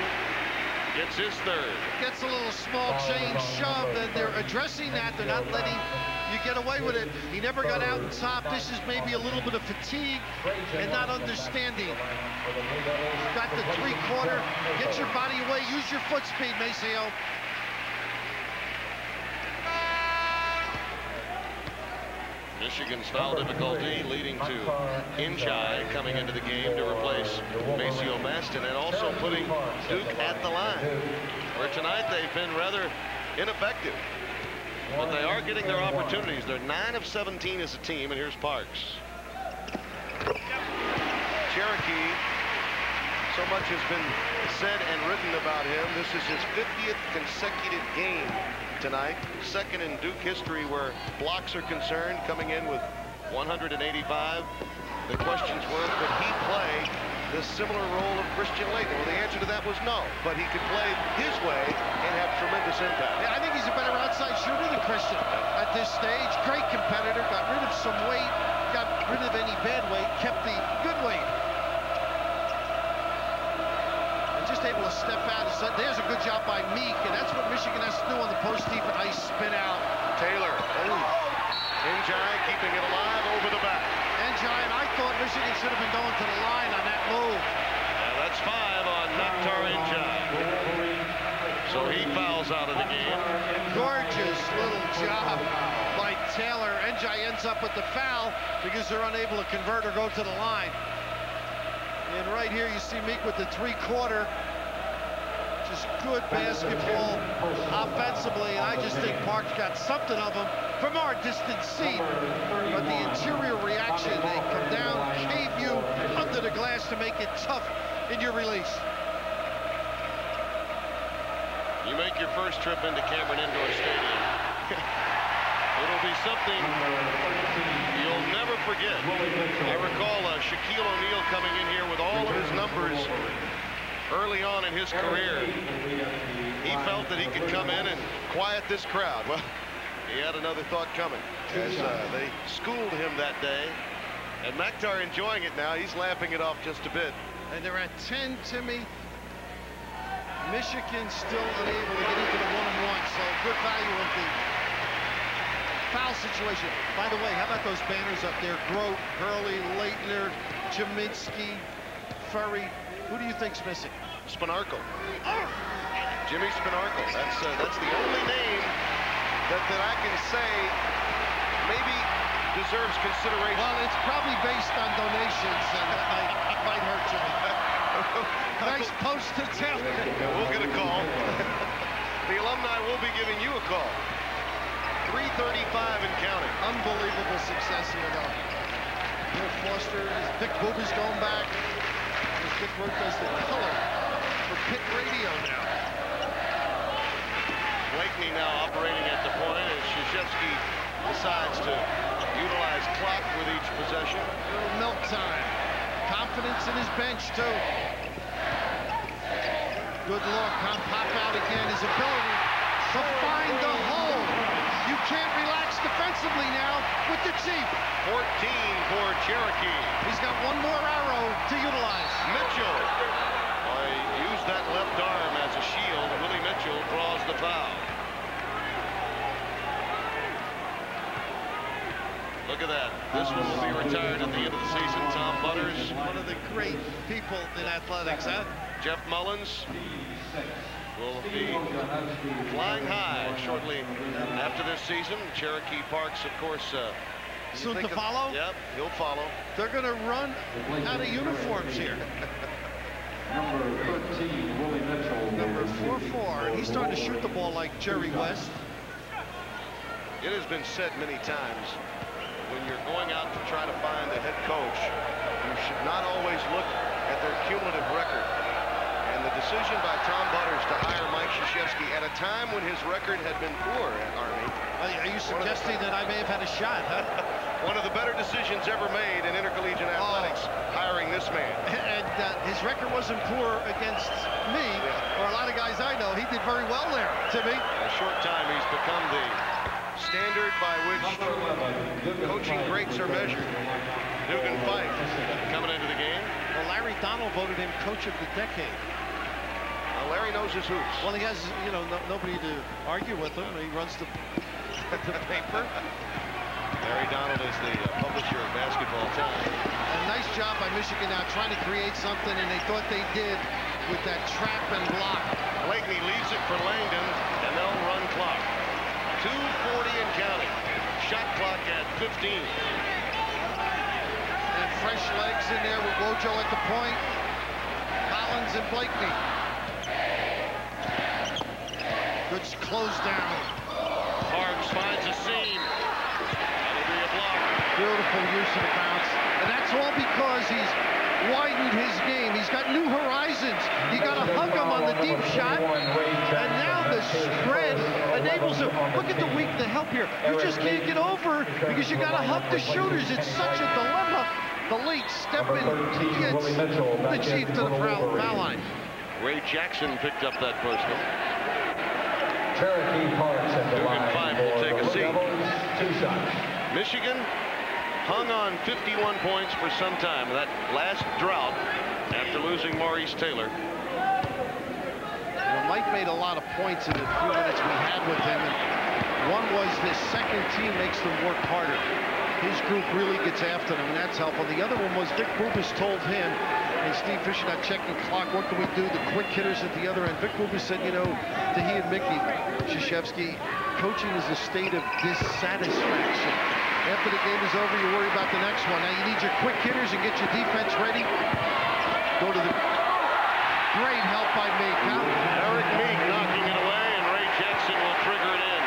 gets his third. Gets a little small change shove, and they're addressing that. They're not letting you get away with it. He never got out on top. This is maybe a little bit of fatigue and not understanding. You've got the three-quarter. Get your body away. Use your foot speed, Maceo. Michigan's foul difficulty leading to Ndiaye coming into the game to replace Maceo Baston, and also putting Duke at the line, where tonight they've been rather ineffective. But they are getting their opportunities. They're nine of seventeen as a team, and here's Parks. Cherokee, so much has been said and written about him. This is his fiftieth consecutive game tonight, second in Duke history where blocks are concerned, coming in with one hundred eighty-five. The questions were, could he play the similar role of Christian Laettner? Well, the answer to that was no, but he could play his way and have tremendous impact. Yeah, I think he's a better outside shooter than Christian at this stage. Great competitor, got rid of some weight, got rid of any bad weight, kept the good weight. And just able to step out. And there's a good job by Meek, and that's what Michigan has to do on the post deep and ice spin out. Taylor. Oh. Ndiaye keeping it alive over the back. Ndiaye, and I thought Michigan should have been going to the line on that move. Now that's five on Maktar Ndiaye. So he fouls out of the game. Gorgeous little job by Taylor. Ndiaye ends up with the foul because they're unable to convert or go to the line. And right here you see Meek with the three-quarter. Just good basketball offensively, and I just think Parks got something of him from our distant seat. But the interior reaction, they come down, cave you under the glass to make it tough in your release. You make your first trip into Cameron Indoor Stadium. It'll be something you'll never forget. I recall uh, Shaquille O'Neal coming in here with all of his numbers early on in his career. He felt that he could come in and quiet this crowd. Well, he had another thought coming, as uh, they schooled him that day. And Maktar enjoying it now. He's laughing it off just a bit. And they're at ten, Timmy. Michigan still unable to get into the one-on-one, so good value of the foul situation. By the way, how about those banners up there? Grote, Hurley, Laettner, Jaminski, Furry. Who do you think's missing? Spinarco. Oh. Jimmy Spinarco. That's uh, that's the only name that that I can say maybe deserves consideration. Well, it's probably based on donations, and that might, that might hurt you. Nice post to tell. We'll get a call. The alumni will be giving you a call. three thirty-five and counting. Unbelievable success here, though. Bill Foster, Dick Booby's going back. Dick Rourke does the color for Pitt Radio now. Blakeney now operating at the point as Krzyzewski decides to utilize clock with each possession. A little melt time. Confidence in his bench, too. Good look. Pop out again. His ability to find the hole. You can't relax defensively now with the Chief. fourteen for Cherokee. He's got one more arrow to utilize. Mitchell uh, used that left arm as a shield. Willie Mitchell draws the foul. Look at that. This one will be retired at the end of the season. Tom Butters. One of the great people in athletics, huh? Jeff Mullins will be flying high shortly after this season. Cherokee Parks, of course, uh, soon to follow? Yep, he'll follow. They're going to run out of uniforms here. Number thirteen, Willie Mitchell. Number four four. He's starting to shoot the ball like Jerry West. It has been said many times, when you're going out to try to find a head coach, you should not always look at their cumulative record. And the decision by Tom Butters to hire Mike Krzyzewski at a time when his record had been poor at Army. Are you suggesting that I may have had a shot, huh? One of the better decisions ever made in intercollegiate athletics, oh. hiring this man. And uh, his record wasn't poor against me, yeah. or a lot of guys I know. He did very well there, Timmy. In a short time, he's become the standard by which coaching greats are measured. Dugan Fife coming into the game. Well, Larry Donald voted him Coach of the Decade. Now, Larry knows his hoops. Well, he has, you know, no, nobody to argue with him. He runs the... the paper. Larry Donald is the uh, publisher of Basketball Time. A nice job by Michigan now trying to create something, and they thought they did with that trap and block. Blakeney leaves it for Langdon, and they'll run clock. two forty and counting. Shot clock at fifteen. And fresh legs in there with Wojo at the point. Collins and Blakeney. Good close down. Parks finds a seam. That'll be a block. Beautiful use of the bounce. And that's all because he's widened his game. He's got new horizons. You got to hug him on the deep shot. And now the spread enables him. Look at the weak, the help here. You just can't get over because you got to hug the shooters. It's such a dilemma. The Leafs step in against the Chiefs to the foul line. Ray Jackson picked up that personal. Cherokee Parks at the line. Dugan Fife will take a seat. Two shots. Michigan hung on fifty-one points for some time. That last drought after losing Maurice Taylor. You know, Mike made a lot of points in the few minutes we had with him. And one was this second team makes them work harder. His group really gets after them, and that's helpful. The other one was Vic Bubas told him, and Steve Fisher not checking the clock, what can we do? The quick hitters at the other end. Vic Bubas said, you know, to he and Mickey Krzyzewski, coaching is a state of dissatisfaction. After the game is over, you worry about the next one. Now you need your quick hitters and get your defense ready. Go to the great help by Meek. Eric Meek knocking it away, and Ray Jackson will trigger it in.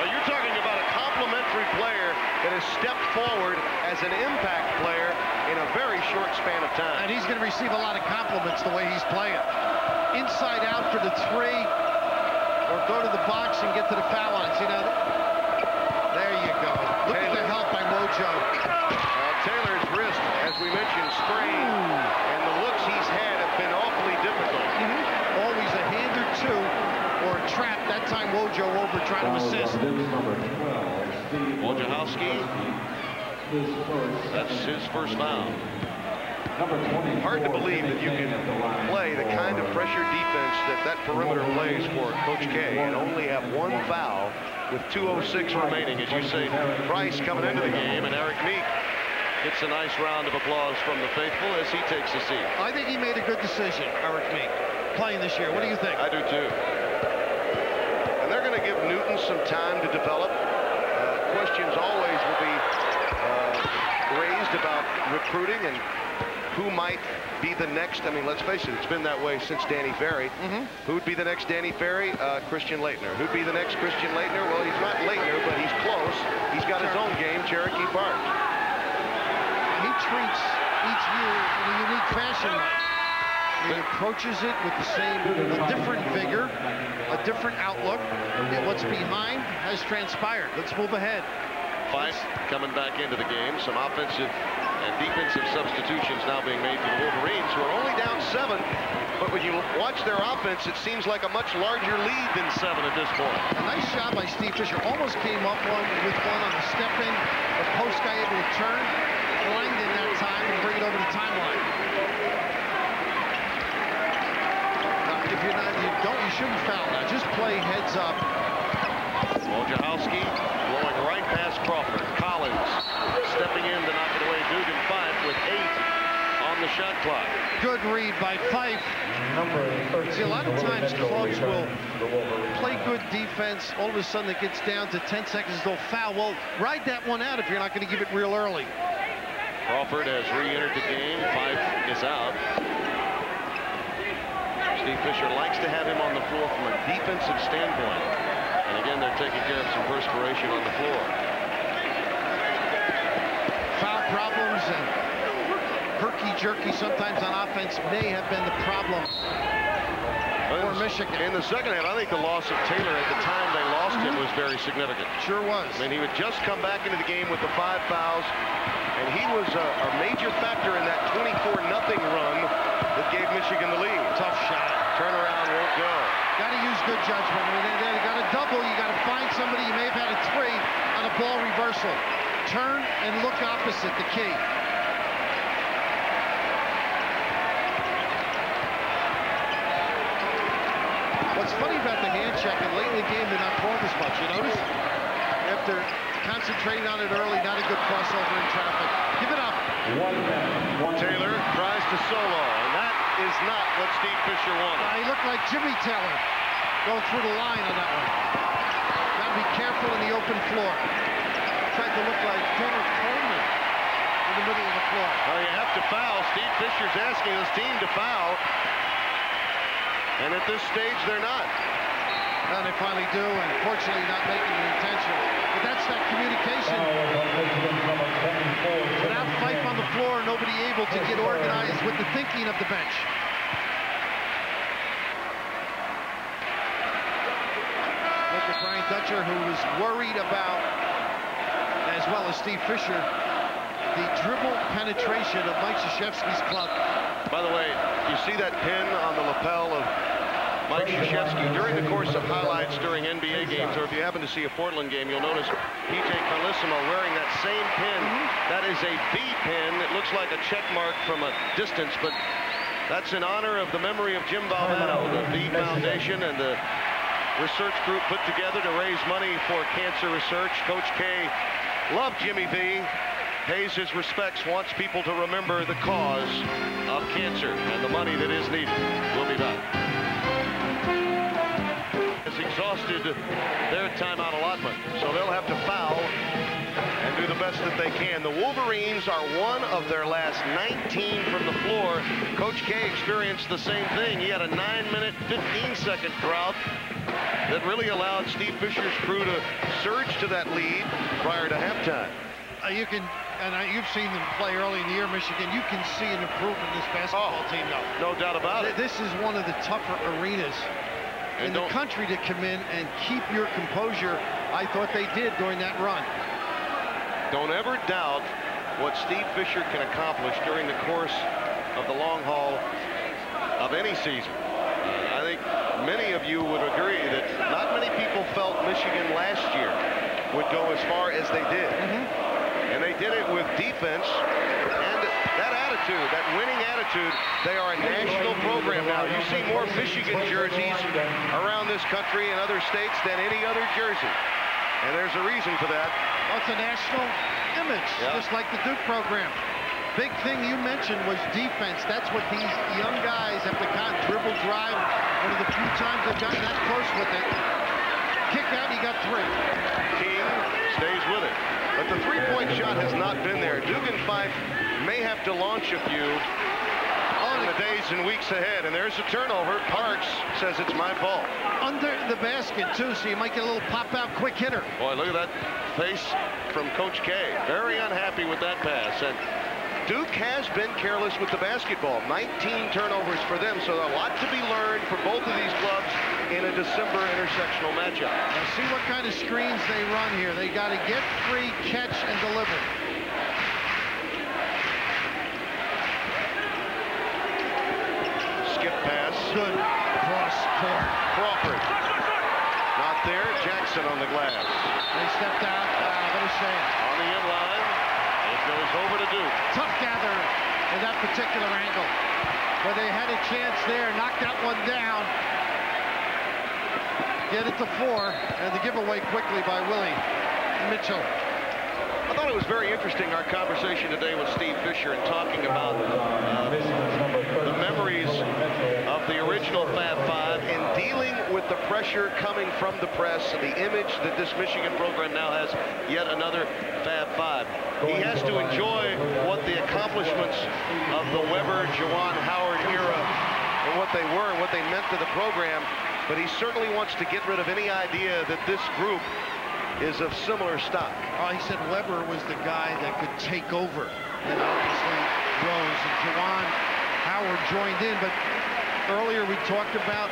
Now you're talking about a complimentary player that has stepped forward as an impact player in a very short span of time. And he's going to receive a lot of compliments the way he's playing. Inside out for the three, or go to the box and get to the foul line. See, now, there you go. Look Taylor. At the help by Mojo. Uh, Taylor's wrist, as we mentioned, sprained. Ooh. And the looks he's had have been awfully difficult. Mm-hmm. Always a hand or two, or a trap. That time, Mojo over trying to assist. Wojciechowski, that's his first foul. Hard to believe that you can play the kind of pressure defense that that perimeter plays for Coach K and only have one foul with two oh six remaining. As you say, Price coming into the game, and Eric Meek gets a nice round of applause from the faithful as he takes a seat. I think he made a good decision, Eric Meek, playing this year. What do you think? I do too. And they're going to give Newton some time to develop. Questions always will be uh, raised about recruiting and who might be the next. I mean, let's face it, it's been that way since Danny Ferry. Mm-hmm. Who'd be the next Danny Ferry? Uh, Christian Laettner. Who'd be the next Christian Laettner? Well, he's not Laettner, but he's close. He's got his own game, Cherokee Parks. He treats each year in a unique fashion. He approaches it with the same, a different vigor, a different outlook, and what's behind has transpired. Let's move ahead. Fife coming back into the game. Some offensive and defensive substitutions now being made for the Wolverines, who are only down seven, but when you watch their offense, it seems like a much larger lead than seven at this point. A nice shot by Steve Fisher. Almost came up one with one on the step in. The post guy able to turn. Langdon that time and bring it over the timeline. If you're not, you don't, you shouldn't foul now. Just play heads up. Wojciechowski blowing right past Crawford. Collins stepping in to knock it away. Dugan Fife with eight on the shot clock. Good read by Fife. See, a lot of times clubs will play good defense. All of a sudden, it gets down to ten seconds. They'll foul. Well, ride that one out if you're not going to give it real early. Crawford has re-entered the game. Fife is out. Steve Fisher likes to have him on the floor from a defensive standpoint. And again, they're taking care of some perspiration on the floor. Foul problems and herky-jerky sometimes on offense may have been the problem for Michigan. In the second half, I think the loss of Taylor at the time they lost mm-hmm. him was very significant. Sure was. I mean, he would just come back into the game with the five fouls, and he was a, a major factor in that twenty-four nothing run that gave Michigan the lead. Tough shot. Turnaround won't go. Got to use good judgment. When you got a double, you got to find somebody. You may have had a three on a ball reversal. Turn and look opposite the key. What's funny about the hand check, and late in the game, they're not throwing this much. You notice? After concentrating on it early, not a good crossover in traffic. Give it up. One, one, Taylor tries to solo, and that is not what Steve Fisher wanted. Uh, he looked like Jimmy Taylor going through the line on that one. Got to be careful in the open floor. Tried to look like Donald Coleman in the middle of the floor. Well, you have to foul. Steve Fisher's asking his team to foul, and at this stage, they're not. Now they finally do, and fortunately, not making it intentional. But that's that communication. Without Fife on the floor, nobody able to get organized with the thinking of the bench. Look at Brian Dutcher, who was worried about, as well as Steve Fisher, the dribble penetration of Mike Krzyzewski's club. By the way, you see that pin on the lapel of Mike Krzyzewski during the course of highlights during N B A games, or if you happen to see a Portland game, you'll notice P J Carlissimo wearing that same pin. Mm-hmm. That is a B pin. It looks like a check mark from a distance, but that's in honor of the memory of Jim Valvano, the B Foundation, and the research group put together to raise money for cancer research. Coach K loved Jimmy V, pays his respects, wants people to remember the cause of cancer and the money that is needed. We'll be back. Has exhausted their timeout allotment, so they'll have to foul and do the best that they can. The Wolverines are one of their last nineteen from the floor. Coach K experienced the same thing. He had a nine minute, fifteen second drought that really allowed Steve Fisher's crew to surge to that lead prior to halftime. Uh, you can, and uh, you've seen them play early in the year, Michigan. You can see an improvement in this basketball oh, team now. No doubt about Th it. This is one of the tougher arenas and in the country to come in and keep your composure. I thought they did during that run. Don't ever doubt what Steve Fisher can accomplish during the course of the long haul of any season. I think many of you would agree that not many people felt Michigan last year would go as far as they did. Mm-hmm. And they did it with defense and that attitude, that winning attitude. They are a national program now. You see more Michigan jerseys around this country and other states than any other jersey. And there's a reason for that. Well, it's a national image, yeah. Just like the Duke program. Big thing you mentioned was defense. That's what these young guys have become. Dribble drive, one of the few times they've gotten that close with it. Kick out, he got three. King stays with it. But the three-point shot has not been there. Dugan Fife may have to launch a few on the days and weeks ahead, and there's a turnover. Parks says it's my ball. Under the basket, too, so you might get a little pop-out quick hitter. Boy, look at that face from Coach K. Very unhappy with that pass. And Duke has been careless with the basketball. nineteen turnovers for them, so a lot to be learned for both of these clubs in a December intersectional matchup. Now see what kind of screens they run here. They got to get free, catch, and deliver. Pass. Good cross court. Crawford. Not there. Jackson on the glass. They stepped out. Uh, what a shame. On the end line. It goes over to Duke. Tough gather in that particular angle. But they had a chance there. Knocked that one down. Get it to four. And the giveaway quickly by Willie Mitchell. I thought it was very interesting, our conversation today with Steve Fisher and talking about uh, the memories of the original Fab Five and dealing with the pressure coming from the press and the image that this Michigan program now has, yet another Fab Five. He has to enjoy what the accomplishments of the Weber, Juwan Howard era and what they were and what they meant to the program, but he certainly wants to get rid of any idea that this group is of similar stock. Oh, he said Weber was the guy that could take over. Then obviously Rose and Juwan Howard joined in. But earlier we talked about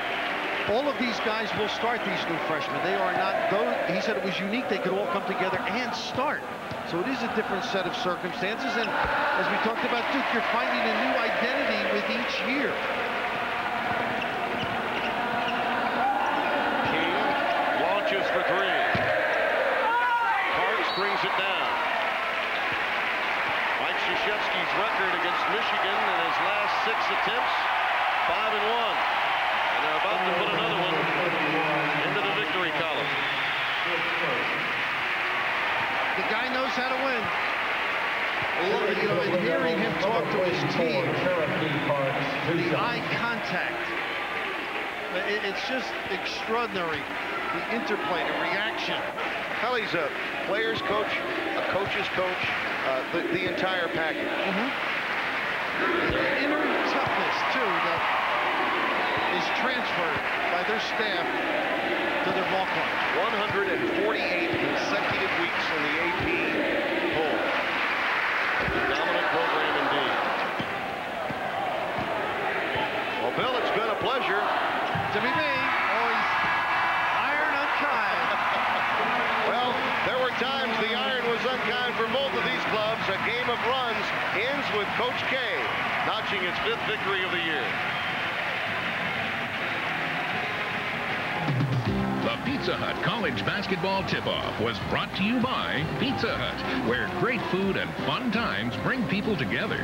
all of these guys will start these new freshmen. They are not those. He said it was unique. They could all come together and start. So it is a different set of circumstances. And as we talked about Duke, you're finding a new identity with each year. King launches for three. Brings it down. Mike Krzyzewski's record against Michigan in his last six attempts, five and one. And they're about to put another one into the victory column. The guy knows how to win. Well, you know, and hearing him talk to his team, the eye contact, it's just extraordinary. The interplay, the reaction. Well, he's a player's coach, a coach's coach, uh, the, the entire package. Mm-hmm. The inner toughness, too, that is transferred by their staff to their ball club. one hundred forty-eight consecutive weeks in the A P poll. A dominant program indeed. Well, Bill, it's been a pleasure. To be me. Times the iron was unkind for both of these clubs, a game of runs ends with Coach K notching his fifth victory of the year. The Pizza Hut College Basketball Tip-Off was brought to you by Pizza Hut, where great food and fun times bring people together.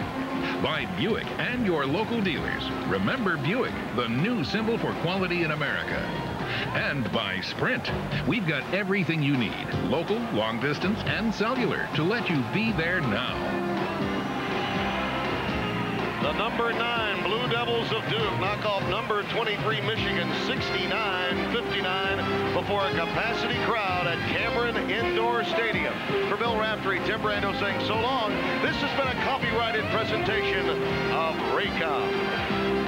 By Buick and your local dealers. Remember Buick, the new symbol for quality in America. And by Sprint. We've got everything you need, local, long distance, and cellular, to let you be there now. The number nine Blue Devils of Duke knock off number twenty-three Michigan sixty-nine fifty-nine before a capacity crowd at Cameron Indoor Stadium. For Bill Raftery, Tim Brando saying so long. This has been a copyrighted presentation of Raycom.